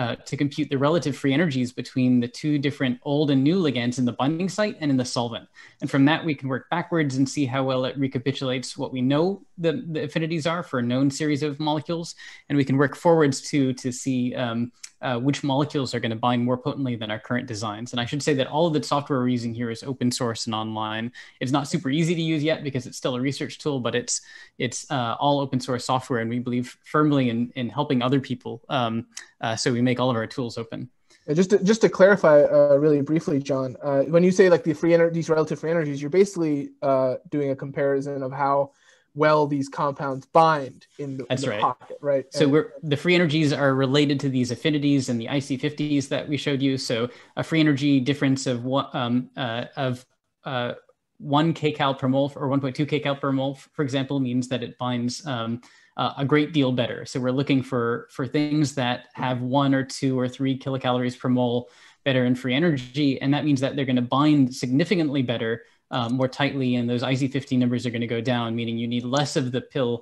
uh, to compute the relative free energies between the two different old and new ligands in the binding site and in the solvent. And from that, we can work backwards and see how well it recapitulates what we know the, the affinities are for a known series of molecules. And we can work forwards to, to see um, uh, which molecules are going to bind more potently than our current designs. And I should say that all of the software we're using here is open source and online. It's not super easy to use yet because it's still a research tool, but it's it's uh, all open source software, and we believe firmly in, in helping other people. Um, uh, so we make all of our tools open. Just to, just to clarify uh, really briefly, John, uh, when you say like the free energy, these relative free energies, you're basically uh, doing a comparison of how well these compounds bind in the, That's in the right. pocket, right? So and, we're, the free energies are related to these affinities and the I C fifties that we showed you. So a free energy difference of one, um, uh, of uh, one kcal per mole or one point two kcal per mole, for example, means that it binds um, Uh, a great deal better. So we're looking for for things that have one or two or three kilocalories per mole better in free energy, and that means that they're going to bind significantly better, um, more tightly, and those I C fifty numbers are going to go down, meaning you need less of the pill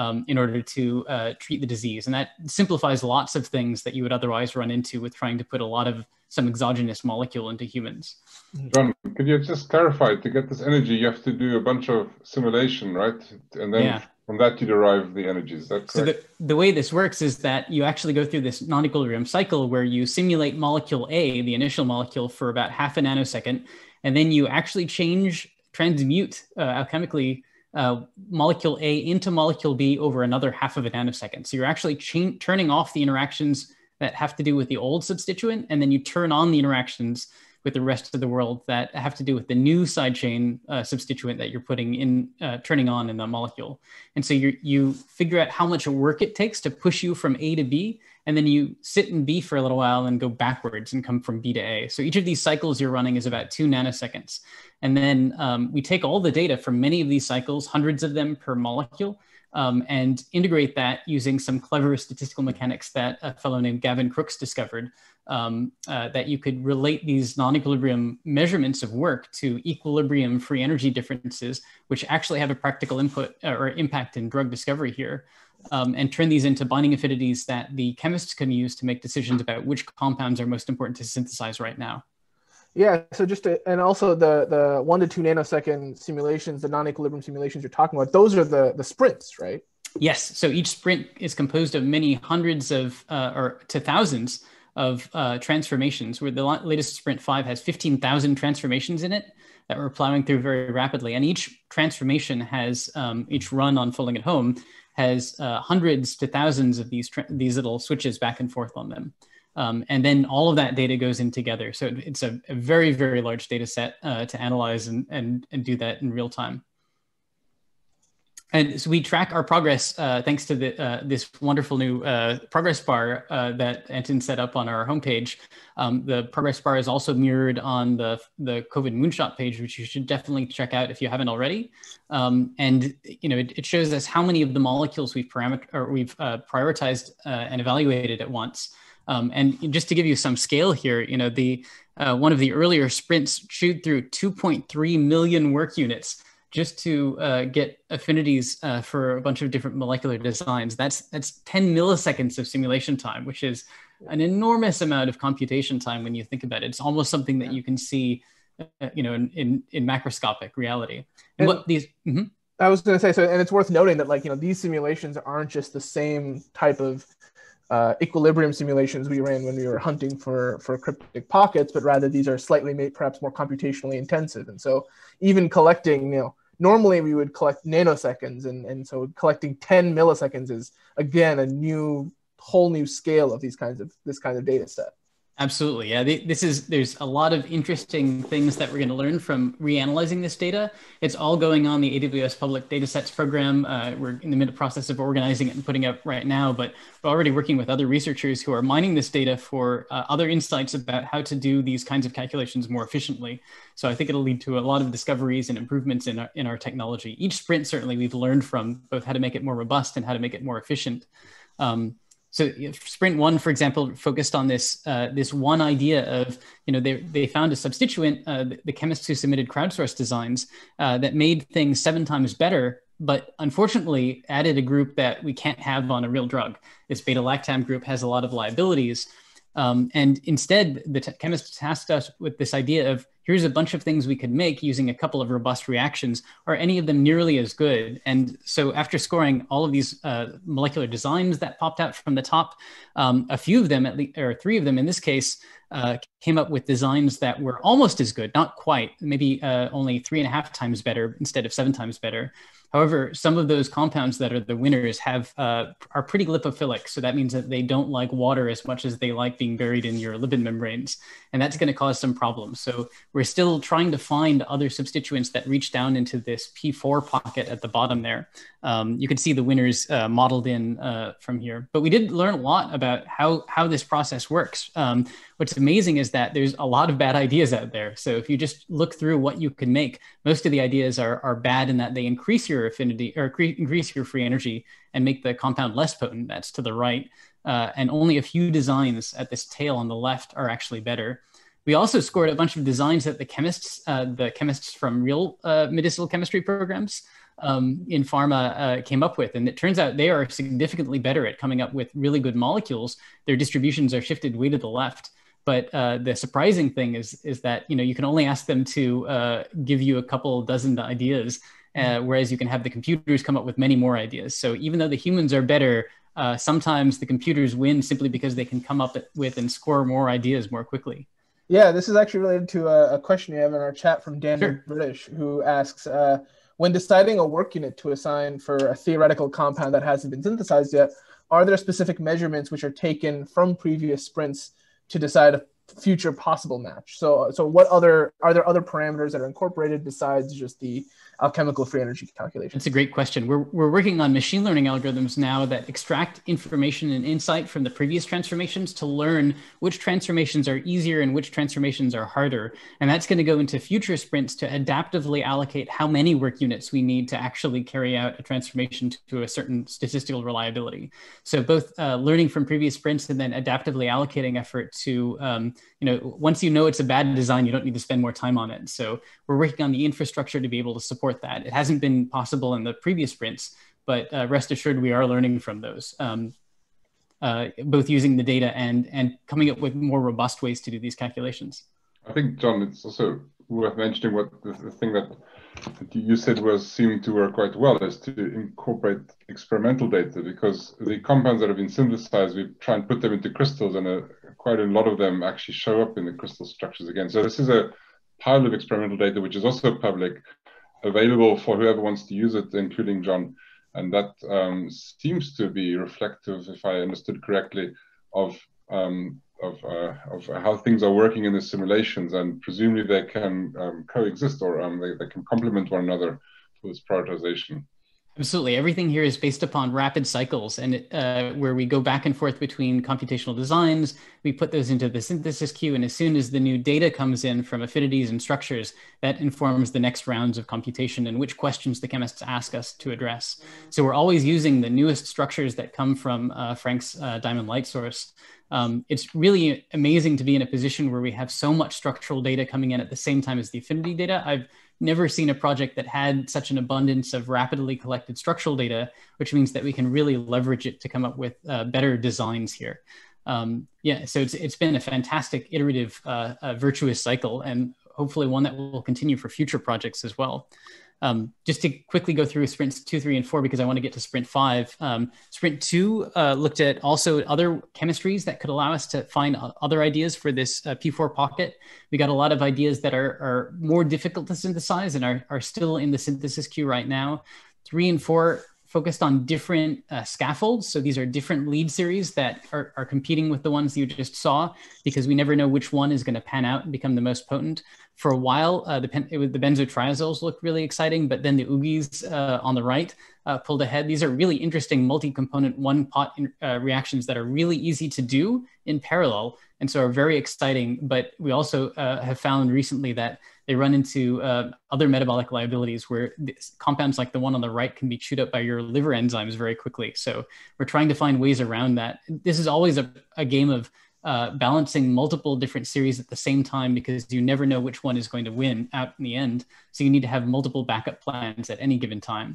um, in order to uh, treat the disease. And that simplifies lots of things that you would otherwise run into with trying to put a lot of some exogenous molecule into humans. John, could you just clarify, to get this energy, you have to do a bunch of simulation, right? And then yeah. From that you derive the energies, that's correct? So the, the way this works is that you actually go through this non-equilibrium cycle where you simulate molecule A, the initial molecule, for about half a nanosecond, and then you actually change, transmute uh, alchemically uh, molecule A into molecule B over another half of a nanosecond. So you're actually turning off the interactions that have to do with the old substituent, and then you turn on the interactions with the rest of the world that have to do with the new side chain uh, substituent that you're putting in, uh, turning on in the molecule. And so you you figure out how much work it takes to push you from A to B, and then you sit in B for a little while and go backwards and come from B to A. So each of these cycles you're running is about two nanoseconds. And then um, we take all the data from many of these cycles, hundreds of them per molecule, um, and integrate that using some clever statistical mechanics that a fellow named Gavin Crooks discovered. Um, uh, that you could relate these non-equilibrium measurements of work to equilibrium free energy differences, which actually have a practical input or impact in drug discovery here, um, and turn these into binding affinities that the chemists can use to make decisions about which compounds are most important to synthesize right now. Yeah, so just to, and also the the one to two nanosecond simulations, the non-equilibrium simulations you're talking about, those are the the sprints, right? Yes. So each sprint is composed of many hundreds of uh, or to thousands. Of uh, transformations, where the latest sprint five has fifteen thousand transformations in it that we're plowing through very rapidly. And each transformation has, um, each run on Folding at home has uh, hundreds to thousands of these these little switches back and forth on them. Um, and then all of that data goes in together. So it, it's a, a very, very large data set uh, to analyze and, and, and do that in real time. And so we track our progress uh, thanks to the, uh, this wonderful new uh, progress bar uh, that Anton set up on our homepage. Um, the progress bar is also mirrored on the, the COVID Moonshot page, which you should definitely check out if you haven't already. Um, and you know, it, it shows us how many of the molecules we've, parameter or we've uh, prioritized uh, and evaluated at once. Um, and just to give you some scale here, you know, the uh, one of the earlier sprints chewed through two point three million work units just to uh, get affinities uh, for a bunch of different molecular designs. That's that's ten milliseconds of simulation time, which is an enormous amount of computation time when you think about it. It's almost something that you can see, uh, you know, in, in, in macroscopic reality. And, and what these, mm-hmm. I was going to say, so, and it's worth noting that, like, you know, these simulations aren't just the same type of uh, equilibrium simulations we ran when we were hunting for, for cryptic pockets, but rather these are slightly, made, perhaps more computationally intensive. And so even collecting, you know, normally we would collect nanoseconds, and, and so collecting ten milliseconds is, again, a new, whole new scale of these kinds of, this kind of data set. Absolutely, yeah. This is, there's a lot of interesting things that we're going to learn from reanalyzing this data. It's all going on the A W S Public Datasets program. Uh, we're in the middle process of organizing it and putting it up right now, but we're already working with other researchers who are mining this data for uh, other insights about how to do these kinds of calculations more efficiently. So I think it'll lead to a lot of discoveries and improvements in our, in our technology. Each sprint, certainly, we've learned from both how to make it more robust and how to make it more efficient. Um, So sprint one, for example, focused on this uh, this one idea of, you know, they, they found a substituent, uh, the, the chemists who submitted crowdsourced designs uh, that made things seven times better, but unfortunately added a group that we can't have on a real drug. This beta-lactam group has a lot of liabilities. Um, and instead, the chemists tasked us with this idea of, here's a bunch of things we could make using a couple of robust reactions. Are any of them nearly as good? And so after scoring all of these uh, molecular designs that popped out from the top, um, a few of them, at least, or three of them in this case, uh, came up with designs that were almost as good, not quite, maybe uh, only three and a half times better instead of seven times better. However, some of those compounds that are the winners have uh, are pretty lipophilic. So that means that they don't like water as much as they like being buried in your lipid membranes. And that's going to cause some problems. So we're still trying to find other substituents that reach down into this P four pocket at the bottom there. Um, you can see the winners uh, modeled in uh, from here. But we did learn a lot about how, how this process works. Um, what's amazing is that there's a lot of bad ideas out there. So if you just look through what you can make, most of the ideas are, are bad in that they increase your affinity or increase your free energy and make the compound less potent. That's to the right. Uh, and only a few designs at this tail on the left are actually better. We also scored a bunch of designs that the chemists, uh, the chemists from real uh, medicinal chemistry programs um, in pharma uh, came up with. And it turns out they are significantly better at coming up with really good molecules. Their distributions are shifted way to the left. But uh, the surprising thing is, is that, you know, you can only ask them to uh, give you a couple dozen ideas, uh, whereas you can have the computers come up with many more ideas. So even though the humans are better, uh, sometimes the computers win simply because they can come up with and score more ideas more quickly. Yeah, this is actually related to a, a question you have in our chat from Dan sure. British, who asks, uh, when deciding a work unit to assign for a theoretical compound that hasn't been synthesized yet, are there specific measurements which are taken from previous sprints to decide a future possible match? So, so what other, are there other parameters that are incorporated besides just the alchemical free energy calculation? It's a great question. We're, we're working on machine learning algorithms now that extract information and insight from the previous transformations to learn which transformations are easier and which transformations are harder. And that's going to go into future sprints to adaptively allocate how many work units we need to actually carry out a transformation to, to a certain statistical reliability. So both uh, learning from previous sprints and then adaptively allocating effort to um, you know, once you know it's a bad design, you don't need to spend more time on it. So we're working on the infrastructure to be able to support that. It hasn't been possible in the previous sprints, but uh, rest assured we are learning from those, um, uh, both using the data and, and coming up with more robust ways to do these calculations. I think, John, it's also worth mentioning what the, the thing that you said was seemed to work quite well is to incorporate experimental data, because the compounds that have been synthesized, we try and put them into crystals, and a, quite a lot of them actually show up in the crystal structures again. So this is a pile of experimental data, which is also public, available for whoever wants to use it, including John. And that um, seems to be reflective, if I understood correctly, of um, Of, uh, of how things are working in the simulations, and presumably they can um, coexist, or um, they, they can complement one another for this prioritization. Absolutely. Everything here is based upon rapid cycles, and uh, where we go back and forth between computational designs, we put those into the synthesis queue, and as soon as the new data comes in from affinities and structures, that informs the next rounds of computation and which questions the chemists ask us to address. So we're always using the newest structures that come from uh, Frank's uh, Diamond Light Source. Um, it's really amazing to be in a position where we have so much structural data coming in at the same time as the affinity data. I've never seen a project that had such an abundance of rapidly collected structural data, which means that we can really leverage it to come up with uh, better designs here. Um, yeah, so it's, it's been a fantastic iterative uh, uh, virtuous cycle, and hopefully one that will continue for future projects as well. Um, just to quickly go through sprints two, three, and four, because I want to get to sprint five. Um, sprint two uh, looked at also other chemistries that could allow us to find other ideas for this uh, P four pocket. We got a lot of ideas that are, are more difficult to synthesize and are, are still in the synthesis queue right now. Three and four focused on different uh, scaffolds. So these are different lead series that are, are competing with the ones you just saw, because we never know which one is going to pan out and become the most potent. For a while, uh, the, pen, it was, the benzotriazoles looked really exciting, but then the oogies uh, on the right uh, pulled ahead. These are really interesting multi-component one-pot uh, reactions that are really easy to do in parallel, and so are very exciting. But we also uh, have found recently that they run into uh, other metabolic liabilities where compounds like the one on the right can be chewed up by your liver enzymes very quickly. So we're trying to find ways around that. This is always a, a game of Uh, balancing multiple different series at the same time, because you never know which one is going to win out in the end. So you need to have multiple backup plans at any given time.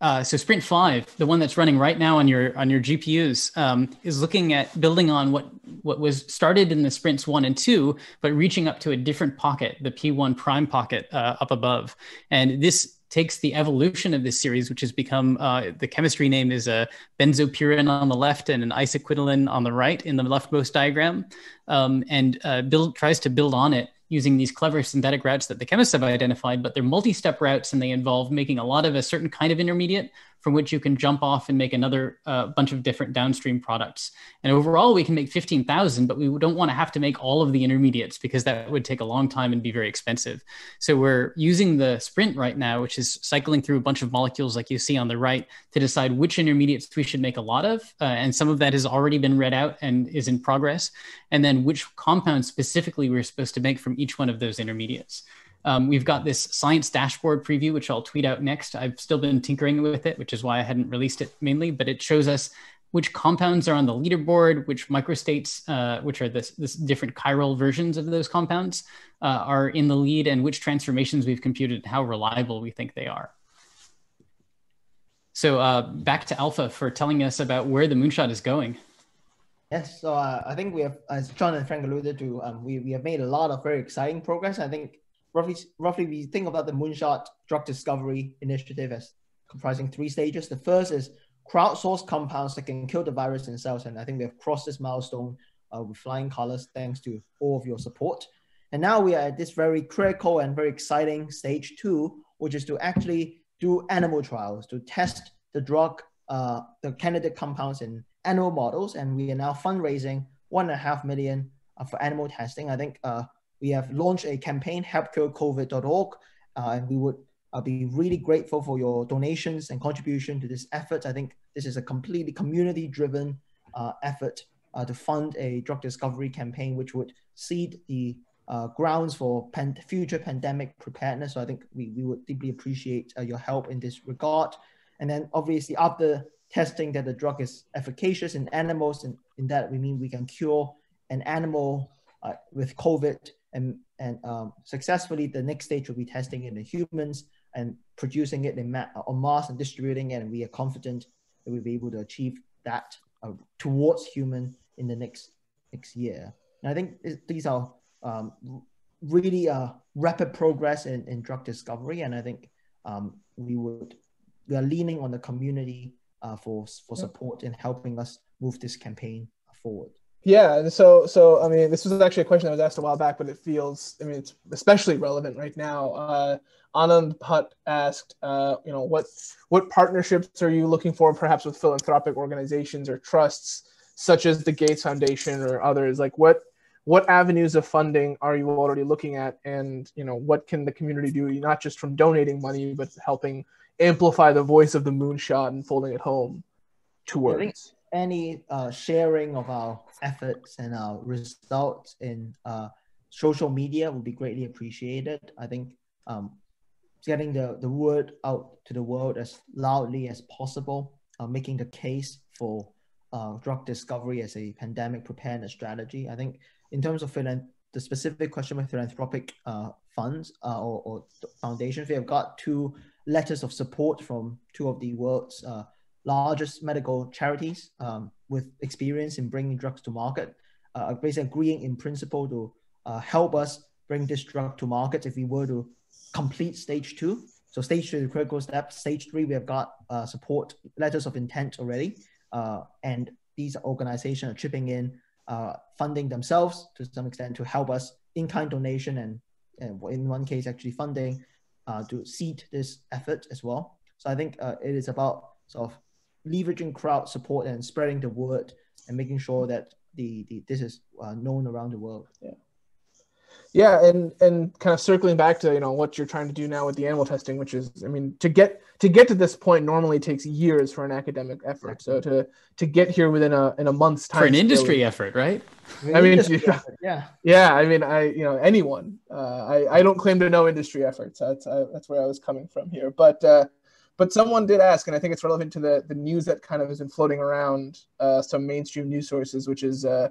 Uh, so sprint five, the one that's running right now on your on your G P Us, um, is looking at building on what what was started in the sprints one and two, but reaching up to a different pocket, the P one prime pocket uh, up above. And this takes the evolution of this series, which has become, uh, the chemistry name is a benzopyrin on the left and an isoquinoline on the right in the leftmost diagram, um, and uh, build, tries to build on it using these clever synthetic routes that the chemists have identified, but they're multi-step routes and they involve making a lot of a certain kind of intermediate from which you can jump off and make another uh, bunch of different downstream products. And overall, we can make fifteen thousand, but we don't want to have to make all of the intermediates because that would take a long time and be very expensive. So we're using the sprint right now, which is cycling through a bunch of molecules like you see on the right to decide which intermediates we should make a lot of. Uh, and some of that has already been read out and is in progress. And then which compounds specifically we're supposed to make from each one of those intermediates. Um, we've got this science dashboard preview, which I'll tweet out next. I've still been tinkering with it, which is why I hadn't released it mainly, but it shows us which compounds are on the leaderboard, which microstates, uh, which are this, this different chiral versions of those compounds uh, are in the lead, and which transformations we've computed, how reliable we think they are. So uh, back to Alpha for telling us about where the Moonshot is going. Yes, so uh, I think we have, as John and Frank alluded to, um, we, we have made a lot of very exciting progress. I think Roughly, roughly, we think about the Moonshot drug discovery initiative as comprising three stages. The first is crowdsource compounds that can kill the virus in cells. And I think we have crossed this milestone uh, with flying colors, thanks to all of your support. And now we are at this very critical and very exciting stage two, which is to actually do animal trials, to test the drug, uh, the candidate compounds in animal models. And we are now fundraising one and a half million uh, for animal testing. I think uh, we have launched a campaign, help cure covid dot org, uh, and we would uh, be really grateful for your donations and contribution to this effort. I think this is a completely community-driven uh, effort uh, to fund a drug discovery campaign, which would seed the uh, grounds for pan- future pandemic preparedness. So I think we, we would deeply appreciate uh, your help in this regard. And then obviously after testing that the drug is efficacious in animals, and in that we mean we can cure an animal uh, with COVID, and, and um, successfully, the next stage will be testing it in humans and producing it in ma- en masse and distributing it. And we are confident that we'll be able to achieve that uh, towards human in the next next year. And I think it, these are um, really uh, rapid progress in, in drug discovery. And I think um, we would we are leaning on the community uh, for for support in helping us move this campaign forward. Yeah, and so, so I mean, this was actually a question that was asked a while back, but it feels, I mean, it's especially relevant right now. Uh, Anand Bhatt asked, uh, you know, what what partnerships are you looking for, perhaps with philanthropic organizations or trusts, such as the Gates Foundation or others? Like, what what avenues of funding are you already looking at, and you know, what can the community do, not just from donating money, but helping amplify the voice of the Moonshot and Folding at Home towards? Any uh, sharing of our efforts and our results in uh, social media would be greatly appreciated. I think um, getting the, the word out to the world as loudly as possible, uh, making the case for uh, drug discovery as a pandemic preparedness strategy. I think in terms of philan- the specific question with philanthropic uh, funds uh, or, or foundations, we have got two letters of support from two of the world's uh, largest medical charities um, with experience in bringing drugs to market, uh, basically agreeing in principle to uh, help us bring this drug to market if we were to complete stage two. So stage two is a critical step. Stage three, we have got uh, support letters of intent already. Uh, and these organizations are chipping in, uh, funding themselves to some extent to help us in-kind donation and, and in one case actually funding uh, to seed this effort as well. So I think uh, it is about sort of leveraging crowd support and spreading the word and making sure that the, the this is uh, known around the world. Yeah, yeah, and and kind of circling back to you know what you're trying to do now with the animal testing, which is I mean to get to get to this point normally takes years for an academic effort. Exactly. So to to get here within a in a month's time for an industry really, effort, right? I mean, effort, yeah, yeah. I mean, I you know anyone. Uh, I I don't claim to know industry efforts. That's I, that's where I was coming from here, but. Uh, But someone did ask, and I think it's relevant to the, the news that kind of has been floating around uh, some mainstream news sources, which is, uh,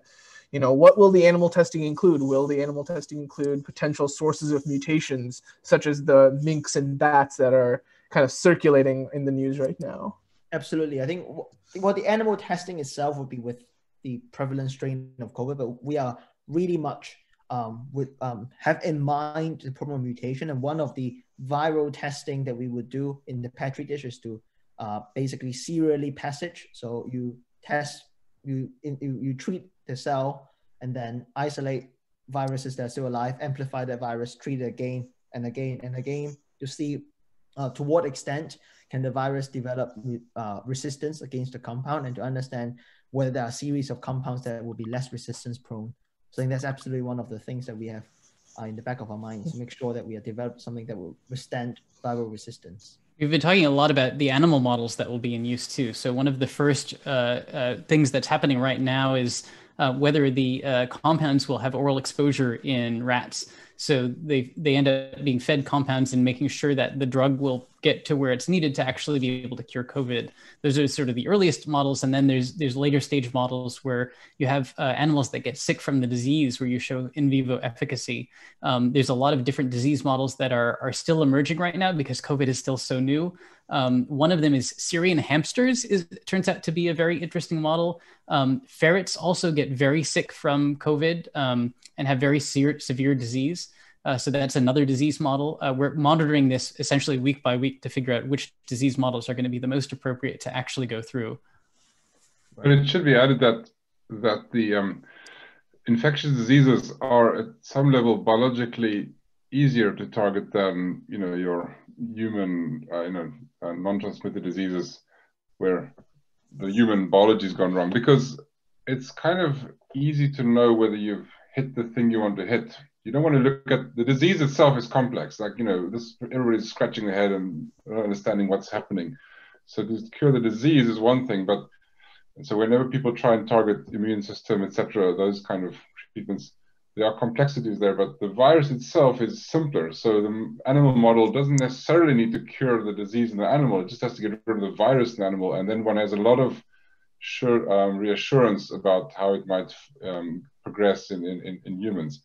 you know, what will the animal testing include? Will the animal testing include potential sources of mutations, such as the minks and bats that are kind of circulating in the news right now? Absolutely. I think w- what the animal testing itself would be with the prevalent strain of COVID, but we are really much um, with um, have in mind the problem of mutation. And one of the viral testing that we would do in the Petri dish is to uh, basically serially passage. So you test, you, in, you you treat the cell and then isolate viruses that are still alive, amplify the virus, treat it again and again and again to see uh, to what extent can the virus develop uh, resistance against the compound, and to understand whether there are a series of compounds that will be less resistance prone. So I think that's absolutely one of the things that we have uh, in the back of our minds, to make sure that we have developed something that will withstand viral resistance. We've been talking a lot about the animal models that will be in use too. So one of the first uh, uh, things that's happening right now is uh, whether the uh, compounds will have oral exposure in rats. So they they end up being fed compounds and making sure that the drug will get to where it's needed to actually be able to cure COVID. Those are sort of the earliest models. And then there's there's later stage models where you have uh, animals that get sick from the disease where you show in vivo efficacy. Um, there's a lot of different disease models that are, are still emerging right now because COVID is still so new. Um, one of them is Syrian hamsters is turns out to be a very interesting model. Um, ferrets also get very sick from COVID um, and have very se- severe disease. Uh, so that's another disease model. Uh, we're monitoring this essentially week by week to figure out which disease models are going to be the most appropriate to actually go through. And it should be added that that the um, infectious diseases are at some level biologically easier to target than you know your human uh, you know uh, non-transmitted diseases where the human biology has gone wrong, because it's kind of easy to know whether you've hit the thing you want to hit. You don't want to look at the disease itself is complex, like you know this everybody's scratching their head and understanding what's happening. So to cure the disease is one thing, but so whenever people try and target immune system, etc., those kind of treatments, there are complexities there, but the virus itself is simpler. So the animal model doesn't necessarily need to cure the disease in the animal. It just has to get rid of the virus in the animal. And then one has a lot of sure, um, reassurance about how it might um, progress in, in, in humans.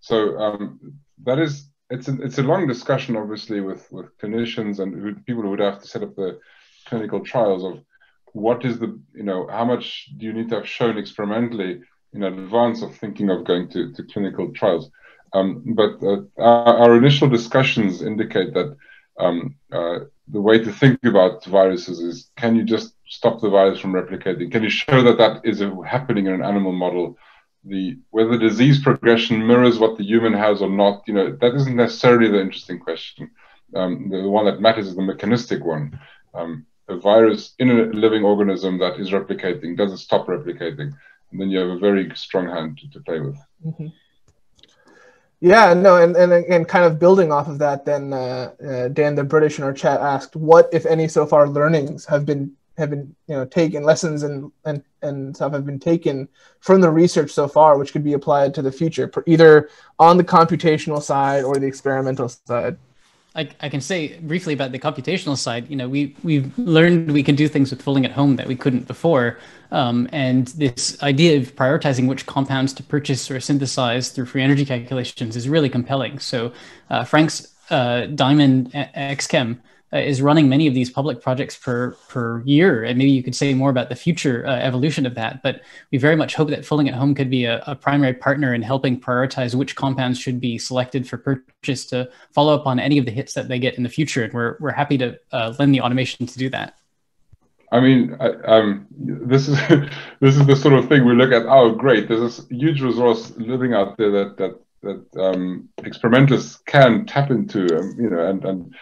So um, that is, it's a, it's a long discussion, obviously, with, with clinicians and people who would have to set up the clinical trials of what is the, you know, how much do you need to have shown experimentally in advance of thinking of going to, to clinical trials. Um, but uh, our, our initial discussions indicate that um, uh, the way to think about viruses is, can you just stop the virus from replicating? Can you show that that is a, happening in an animal model? The whether disease progression mirrors what the human has or not, you know, that isn't necessarily the interesting question. Um, the, the one that matters is the mechanistic one. Um, a virus in a living organism that is replicating, doesn't stop replicating. And then you have a very strong hand to, to play with. Mm-hmm. Yeah, no, and, and and kind of building off of that, then uh, uh, Dan, the British in our chat asked, "What, if any, so far learnings have been have been you know taken lessons and and and stuff have been taken from the research so far, which could be applied to the future, either on the computational side or the experimental side?" I, I can say briefly about the computational side. You know, we we've learned we can do things with Folding at home that we couldn't before, um, and this idea of prioritizing which compounds to purchase or synthesize through free energy calculations is really compelling. So, uh, Frank's uh, Diamond XChem uh, is running many of these public projects per per year, and maybe you could say more about the future uh, evolution of that. But we very much hope that Folding at Home could be a, a primary partner in helping prioritize which compounds should be selected for purchase, just to follow up on any of the hits that they get in the future. And we're, we're happy to uh, lend the automation to do that. I mean, I, um, this is this is the sort of thing we look at. Oh, great. There's this huge resource living out there that that, that um, experimentalists can tap into, um, you know, and, and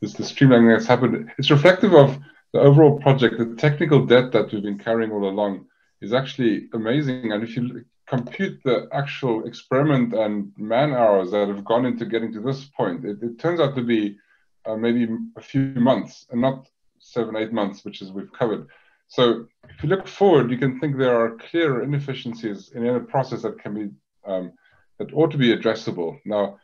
this, the streamlining that's happened. It's reflective of the overall project. The technical debt that we've been carrying all along is actually amazing. And if you compute the actual experiment and man hours that have gone into getting to this point, it, it turns out to be uh, maybe a few months and not seven, eight months, which is we've covered. So if you look forward, you can think there are clear inefficiencies in any process that can be, um, that ought to be addressable. Now,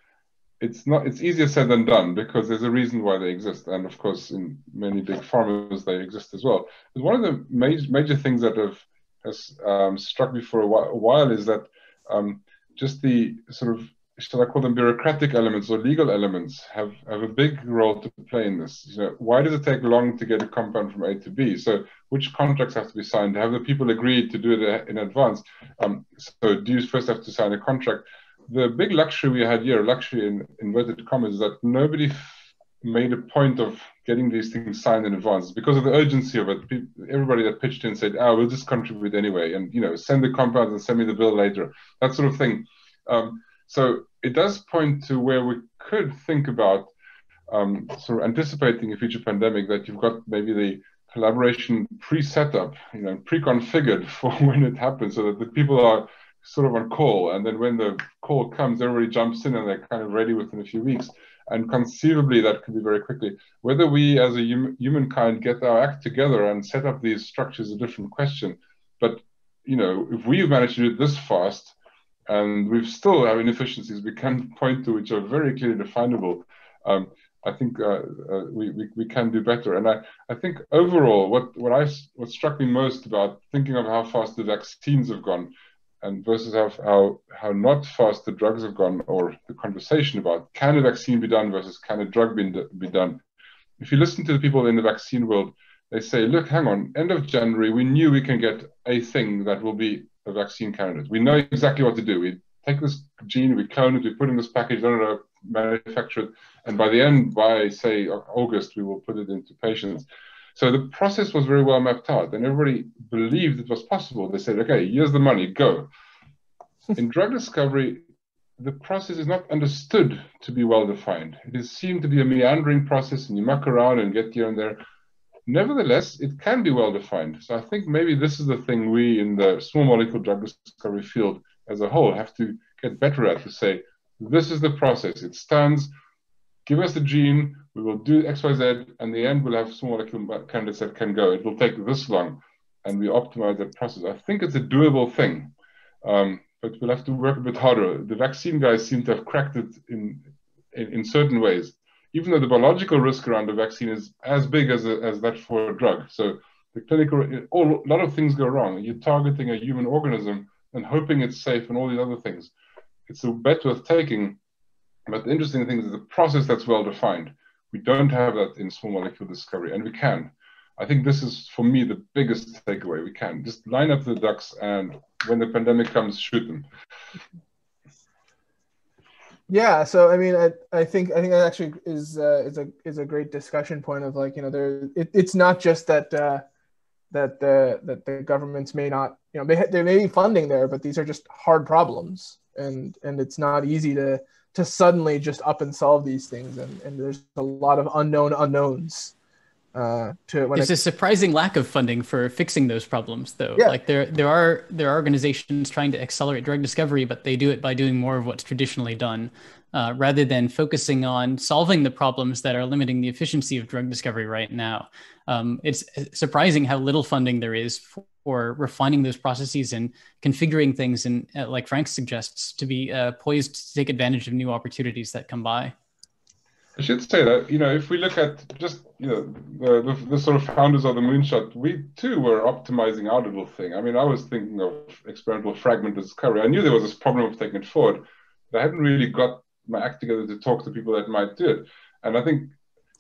it's not, it's easier said than done because there's a reason why they exist. And of course, in many big pharmas, they exist as well. But one of the major, major things that have has um, struck me for a while, a while is that um, just the sort of should I call them bureaucratic elements or legal elements, have, have a big role to play in this. You know, why does it take long to get a compound from A to B? So which contracts have to be signed? Have the people agreed to do it in advance? Um, so do you first have to sign a contract? The big luxury we had here, luxury in inverted commas, is that nobody made a point of getting these things signed in advance. Because of the urgency of it, people, everybody that pitched in said, oh, we'll just contribute anyway, and, you know, send the compounds and send me the bill later, that sort of thing. Um, so it does point to where we could think about um, sort of anticipating a future pandemic, that you've got maybe the collaboration pre-setup, you know, pre-configured for when it happens, so that the people are sort of on call, and then when the call comes, everybody jumps in and they're kind of ready within a few weeks. And conceivably, that could be very quickly. Whether we as a hum humankind get our act together and set up these structures is a different question. But, you know, if we manage to do it this fast, and we still have inefficiencies we can point to, which are very clearly definable, um, I think uh, uh, we, we, we can do better. And I, I think overall, what, what, I, what struck me most about thinking of how fast the vaccines have gone and versus how, how, how not fast the drugs have gone, or the conversation about can a vaccine be done versus can a drug be, be done. If you listen to the people in the vaccine world, they say, look, hang on, end of January, we knew we can get a thing that will be a vaccine candidate. We know exactly what to do. We take this gene, we clone it, we put it in this package, no, no, manufacture it, and by the end, by, say, August, we will put it into patients. So the process was very well mapped out, and everybody believed it was possible. They said, okay, here's the money, go. In drug discovery, the process is not understood to be well-defined. It is seen to be a meandering process, and you muck around and get here and there. Nevertheless, it can be well-defined. So I think maybe this is the thing we in the small molecule drug discovery field as a whole have to get better at, to say, this is the process. It stands, give us the gene, we will do X, Y, Z, and the end we'll have small molecule candidates that can go. It will take this long, and we optimize that process. I think it's a doable thing, um, but we'll have to work a bit harder. The vaccine guys seem to have cracked it in, in, in certain ways, even though the biological risk around the vaccine is as big as, a, as that for a drug. So the clinical, all, a lot of things go wrong. You're targeting a human organism and hoping it's safe and all these other things. It's a bet worth taking, but the interesting thing is the process that's well-defined. We don't have that in small molecule discovery, and we can. I think this is, for me, the biggest takeaway. We can just line up the ducks, and when the pandemic comes, shoot them. Yeah, so I mean, I, I think I think that actually is uh, is a is a great discussion point of, like, you know, there it, it's not just that uh, that the that the governments may not, you know, they there may be funding there, but these are just hard problems, and and it's not easy to to suddenly just up and solve these things, and and there's a lot of unknown unknowns. Uh, to when There's it, a surprising lack of funding for fixing those problems, though. Yeah. Like there, there are there are organizations trying to accelerate drug discovery, but they do it by doing more of what's traditionally done, uh, rather than focusing on solving the problems that are limiting the efficiency of drug discovery right now. Um, it's surprising how little funding there is for, for refining those processes and configuring things, and uh, like Frank suggests, to be uh, poised to take advantage of new opportunities that come by. I should say that, you know, if we look at just, you know, the, the, the sort of founders of the Moonshot, we too were optimizing our little thing. I mean, I was thinking of experimental fragment discovery. I knew there was this problem of taking it forward, but I hadn't really got my act together to talk to people that might do it. And I think, you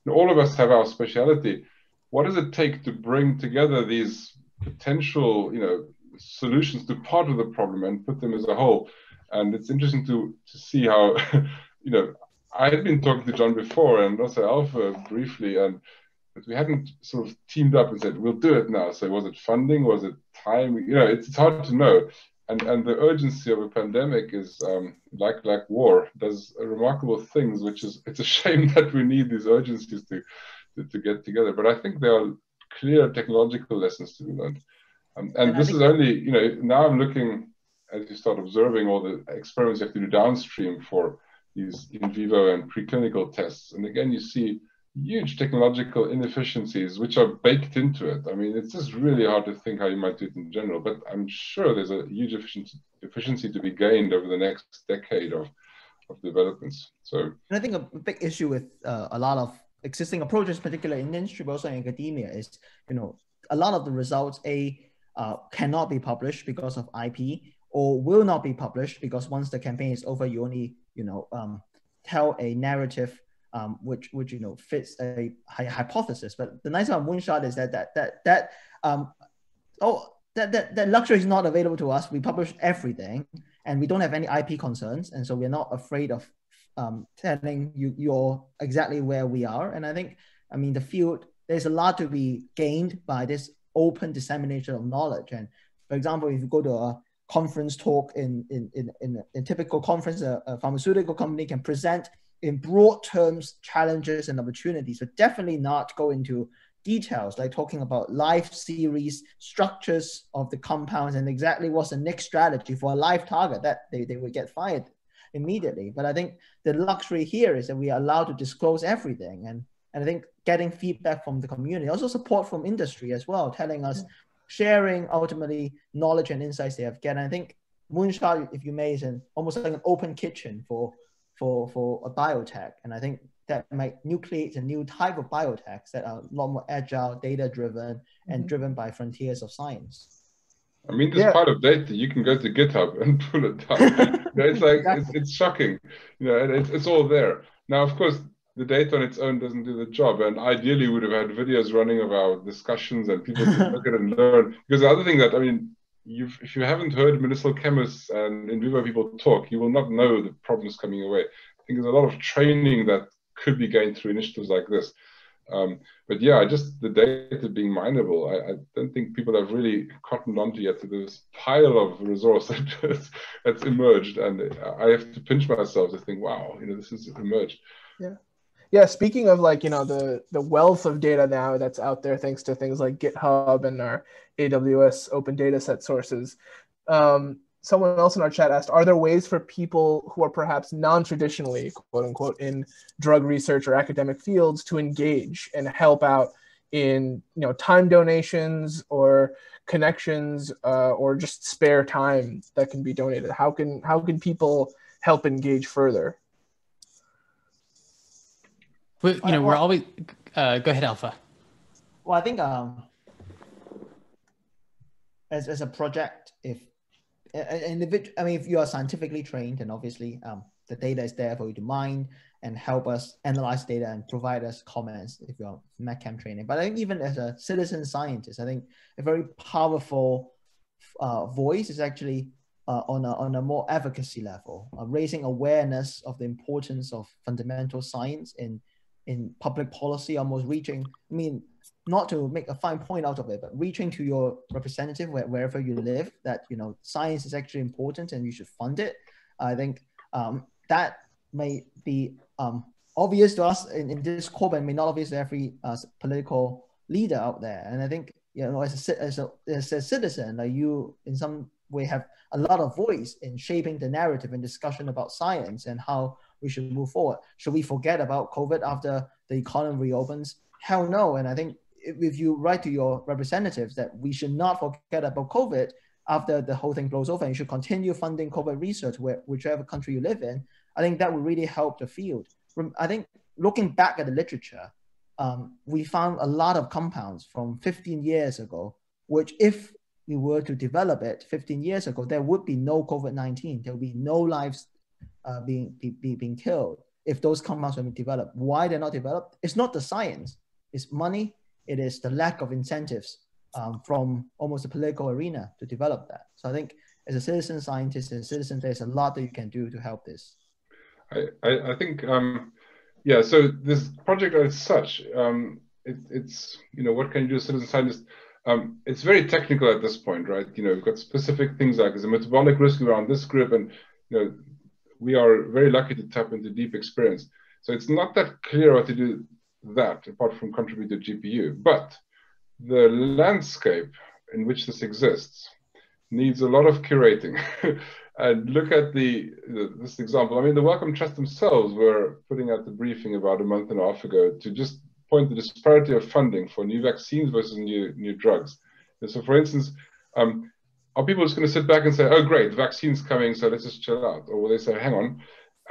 know, all of us have our speciality. What does it take to bring together these potential, you know, solutions to part of the problem and put them as a whole? And it's interesting to, to see how, you know, I had been talking to John before, and also Alpha briefly, and but we hadn't sort of teamed up and said, we'll do it now. So was it funding? Was it time? You know, it's, it's hard to know. And and the urgency of a pandemic is um, like like war, does remarkable things, which is, it's a shame that we need these urgencies to, to, to get together. But I think there are clear technological lessons to be learned. Um, and, and this is only, you know, now I'm looking, as you start observing all the experiments you have to do downstream for these in vivo and preclinical tests. And again, you see huge technological inefficiencies which are baked into it. I mean, it's just really hard to think how you might do it in general, but I'm sure there's a huge efficiency to be gained over the next decade of, of developments. So, and I think a big issue with uh, a lot of existing approaches, particularly in industry, but also in academia, is, you know, a lot of the results, A, uh, cannot be published because of I P, or will not be published because once the campaign is over, you only you know, um, tell a narrative um, which, which, you know, fits a hypothesis. But the nice about Moonshot is that, that, that, that, um, oh, that, that, that luxury is not available to us. We publish everything and we don't have any I P concerns. And so we're not afraid of um, telling you you're exactly where we are. And I think, I mean, the field, there's a lot to be gained by this open dissemination of knowledge. And for example, if you go to a conference talk in, in, in, in a typical conference, a, a pharmaceutical company can present in broad terms challenges and opportunities, but definitely not go into details like talking about life series structures of the compounds and exactly what's the next strategy for a live target. That they, they would get fired immediately. But I think the luxury here is that we are allowed to disclose everything. And And I think getting feedback from the community, also support from industry as well, telling us, sharing ultimately knowledge and insights they have gained. I think Moonshot, if you may, is an, almost like an open kitchen for, for, for a biotech. And I think that might nucleate a new type of biotechs that are a lot more agile, data-driven, mm-hmm. and driven by frontiers of science. I mean, there's yeah. part of that you can go to GitHub and pull it down. You know, it's like, exactly. it's, it's shocking. You know, it's, it's all there. Now, of course, the data on its own doesn't do the job. And ideally, we would have had videos running of our discussions and people to look at and learn. Because the other thing that, I mean, you've, if you haven't heard medicinal chemists and in vivo people talk, you will not know the problems coming away. I think there's a lot of training that could be gained through initiatives like this. Um, but yeah, just the data being mineable. I, I don't think people have really cottoned onto yet to this pile of resource that that's emerged. And I have to pinch myself to think, wow, you know, this has emerged. Yeah. Yeah, speaking of like, you know, the, the wealth of data now that's out there, thanks to things like GitHub and our A W S open data set sources, um, someone else in our chat asked, are there ways for people who are perhaps non-traditionally, quote unquote, in drug research or academic fields to engage and help out in, you know, time donations or connections uh, or just spare time that can be donated? How can, how can people help engage further? We, you know, we're always, uh, go ahead, Alpha. Well, I think um, as, as a project, if an individual, I mean, if you are scientifically trained and obviously um, the data is there for you to mine and help us analyze data and provide us comments if you're MedChem training. But I think even as a citizen scientist, I think a very powerful uh, voice is actually Uh, on, a, on a more advocacy level, uh, raising awareness of the importance of fundamental science in, in public policy, almost reaching, I mean, not to make a fine point out of it, but reaching to your representative where, wherever you live, that, you know, science is actually important and you should fund it. I think um, that may be um, obvious to us in, in this corps, and may not obvious to every uh, political leader out there. And I think, you know, as a, as a, as a citizen, like you, in some we have a lot of voice in shaping the narrative and discussion about science and how we should move forward. Should we forget about COVID after the economy reopens? Hell no. And I think if you write to your representatives that we should not forget about COVID after the whole thing blows over, and you should continue funding COVID research where, whichever country you live in, I think that would really help the field. I think looking back at the literature, um, we found a lot of compounds from fifteen years ago, which if we were to develop it fifteen years ago, there would be no COVID nineteen. There would be no lives uh, being, be, being killed if those compounds were developed. Why they're not developed? It's not the science, it's money. It is the lack of incentives um, from almost the political arena to develop that. So I think as a citizen scientist and citizen, there's a lot that you can do to help this. I, I, I think, um, yeah, so this project as such, um, it, it's, you know, what can you do as a citizen scientist? Um, it's very technical at this point, right? You know, we've got specific things like there's a metabolic risk around this group, and you know, we are very lucky to tap into deep experience. So it's not that clear what to do that, apart from contribute to G P U. But the landscape in which this exists needs a lot of curating. And look at the, the this example. I mean, the Wellcome Trust themselves were putting out the briefing about a month and a half ago to just point the disparity of funding for new vaccines versus new new drugs. And so, for instance, um, are people just going to sit back and say, "Oh, great, the vaccine's coming, so let's just chill out," or will they say, "Hang on,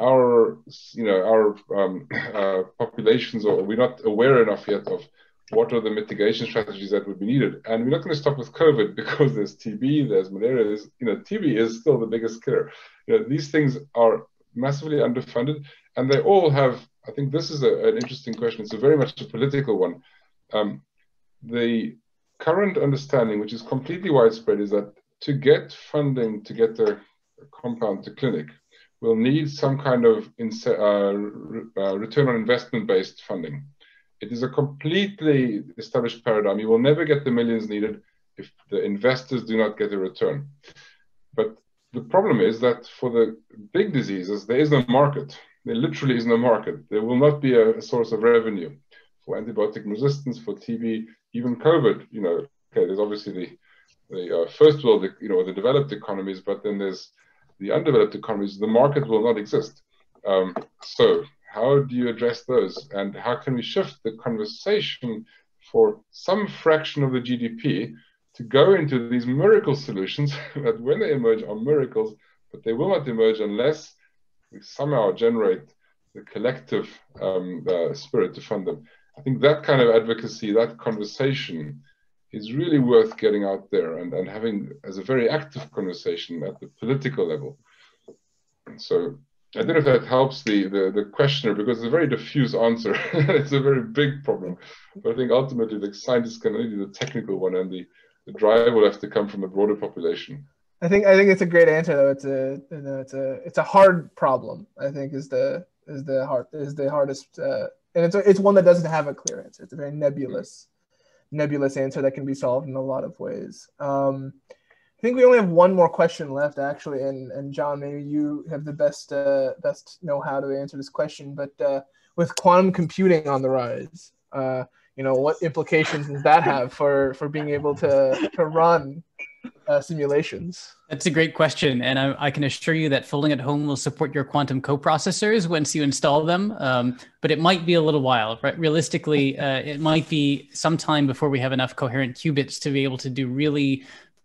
our you know our um, uh, populations, or we're not aware enough yet of what are the mitigation strategies that would be needed?" And we're not going to stop with COVID because there's T B, there's malaria. There's, you know, T B is still the biggest killer. You know, these things are massively underfunded, and they all have, I think this is a, an interesting question, it's a very much a political one. Um, the current understanding, which is completely widespread, is that to get funding to get the compound to clinic, we'll need some kind of uh, re uh, return on investment-based funding. It is a completely established paradigm. You will never get the millions needed if the investors do not get a return. But the problem is that for the big diseases, there is no market. There literally is no market. There will not be a, a source of revenue for antibiotic resistance, for T B, even COVID. You know, okay, there's obviously the, the uh, first world, you know, the developed economies, but then there's the undeveloped economies. The market will not exist. Um, so how do you address those? And how can we shift the conversation for some fraction of the G D P to go into these miracle solutions that when they emerge are miracles, but they will not emerge unless we somehow generate the collective um, uh, spirit to fund them. I think that kind of advocacy, that conversation is really worth getting out there and, and having as a very active conversation at the political level. And so I don't know if that helps the, the, the questioner, because it's a very diffuse answer. It's a very big problem. But I think ultimately the scientists can only do the technical one, and the, the drive will have to come from the broader population. I think I think it's a great answer, though. It's a you know, it's a it's a hard problem, I think, is the is the hard is the hardest, uh, and it's a, it's one that doesn't have a clear answer. It's a very nebulous mm-hmm. nebulous answer that can be solved in a lot of ways. Um, I think we only have one more question left, actually, and and John, maybe you have the best uh, best know how to answer this question. But uh, with quantum computing on the rise, uh, you know, what implications does that have for for being able to to run Uh, simulations? That's a great question, and I, I can assure you that Folding at Home will support your quantum coprocessors once you install them, um, but it might be a little while, right? Realistically, uh, it might be some time before we have enough coherent qubits to be able to do really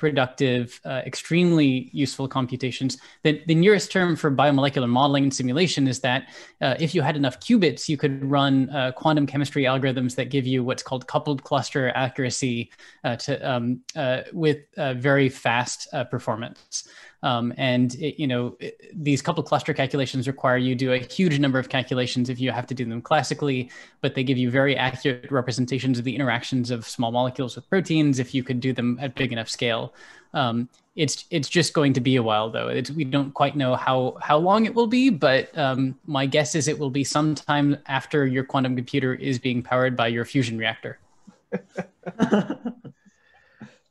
productive, uh, extremely useful computations. The, the nearest term for biomolecular modeling and simulation is that uh, if you had enough qubits, you could run uh, quantum chemistry algorithms that give you what's called coupled cluster accuracy uh, to, um, uh, with uh, very fast uh, performance. Um, and, it, you know, it, these coupled cluster calculations require you do a huge number of calculations if you have to do them classically, but they give you very accurate representations of the interactions of small molecules with proteins if you could do them at big enough scale. Um, it's, it's just going to be a while, though. It's, we don't quite know how, how long it will be, but um, my guess is it will be sometime after your quantum computer is being powered by your fusion reactor.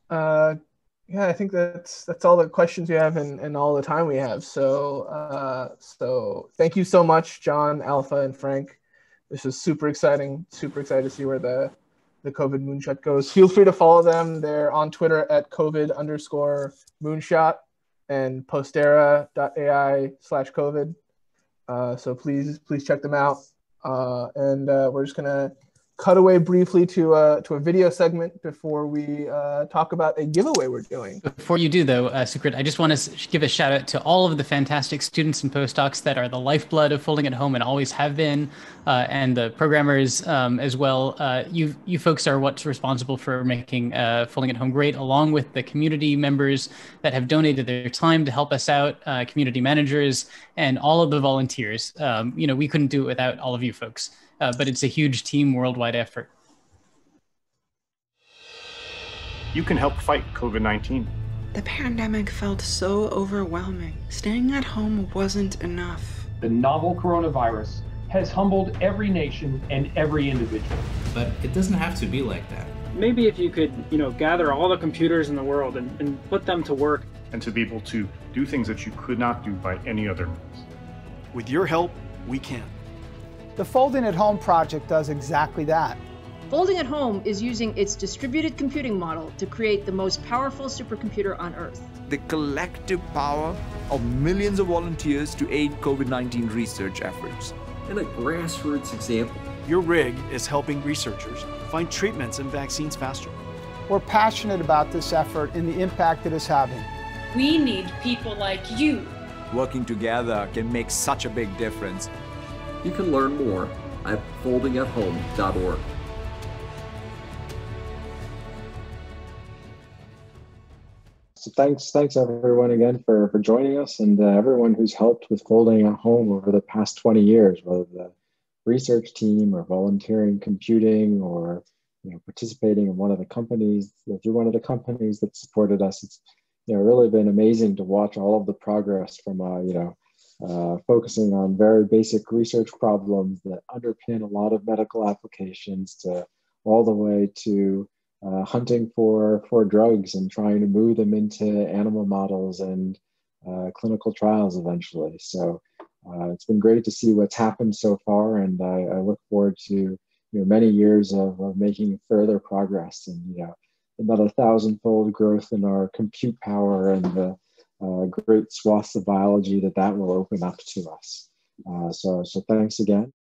uh, Yeah, I think that's that's all the questions we have and, and all the time we have. So, uh, so thank you so much, John, Alpha, and Frank. This is super exciting. Super excited to see where the the COVID Moonshot goes. Feel free to follow them. They're on Twitter at COVID underscore Moonshot and Postera.ai slash COVID. Uh, so please please check them out. Uh, and uh, we're just gonna cut away briefly to a, to a video segment before we uh, talk about a giveaway we're doing. Before you do, though, uh, Sukrit, I just want to give a shout out to all of the fantastic students and postdocs that are the lifeblood of Folding at Home and always have been, uh, and the programmers um, as well. Uh, you you folks are what's responsible for making uh, Folding at Home great, along with the community members that have donated their time to help us out, uh, community managers, and all of the volunteers. Um, you know, we couldn't do it without all of you folks. Uh, but it's a huge team worldwide effort. You can help fight COVID nineteen. The pandemic felt so overwhelming. Staying at home wasn't enough. The novel coronavirus has humbled every nation and every individual. But it doesn't have to be like that. Maybe if you could, you know, gather all the computers in the world and, and put them to work. And to be able to do things that you could not do by any other means. With your help, we can. The Folding at Home project does exactly that. Folding at Home is using its distributed computing model to create the most powerful supercomputer on Earth. The collective power of millions of volunteers to aid COVID nineteen research efforts. And a grassroots example. Your rig is helping researchers find treatments and vaccines faster. We're passionate about this effort and the impact it is having. We need people like you. Working together can make such a big difference. You can learn more at folding at home dot org. So thanks, thanks everyone again for, for joining us, and uh, everyone who's helped with Folding at Home over the past twenty years, whether the research team or volunteering computing or you know, participating in one of the companies, through one of the companies that supported us. It's you know, really been amazing to watch all of the progress from, uh, you know, uh, focusing on very basic research problems that underpin a lot of medical applications to all the way to Uh, hunting for, for drugs and trying to move them into animal models and uh, clinical trials eventually. So uh, it's been great to see what's happened so far, and I, I look forward to you know, many years of, of making further progress and you know, another thousandfold growth in our compute power and the uh, great swaths of biology that that will open up to us. Uh, so, so thanks again.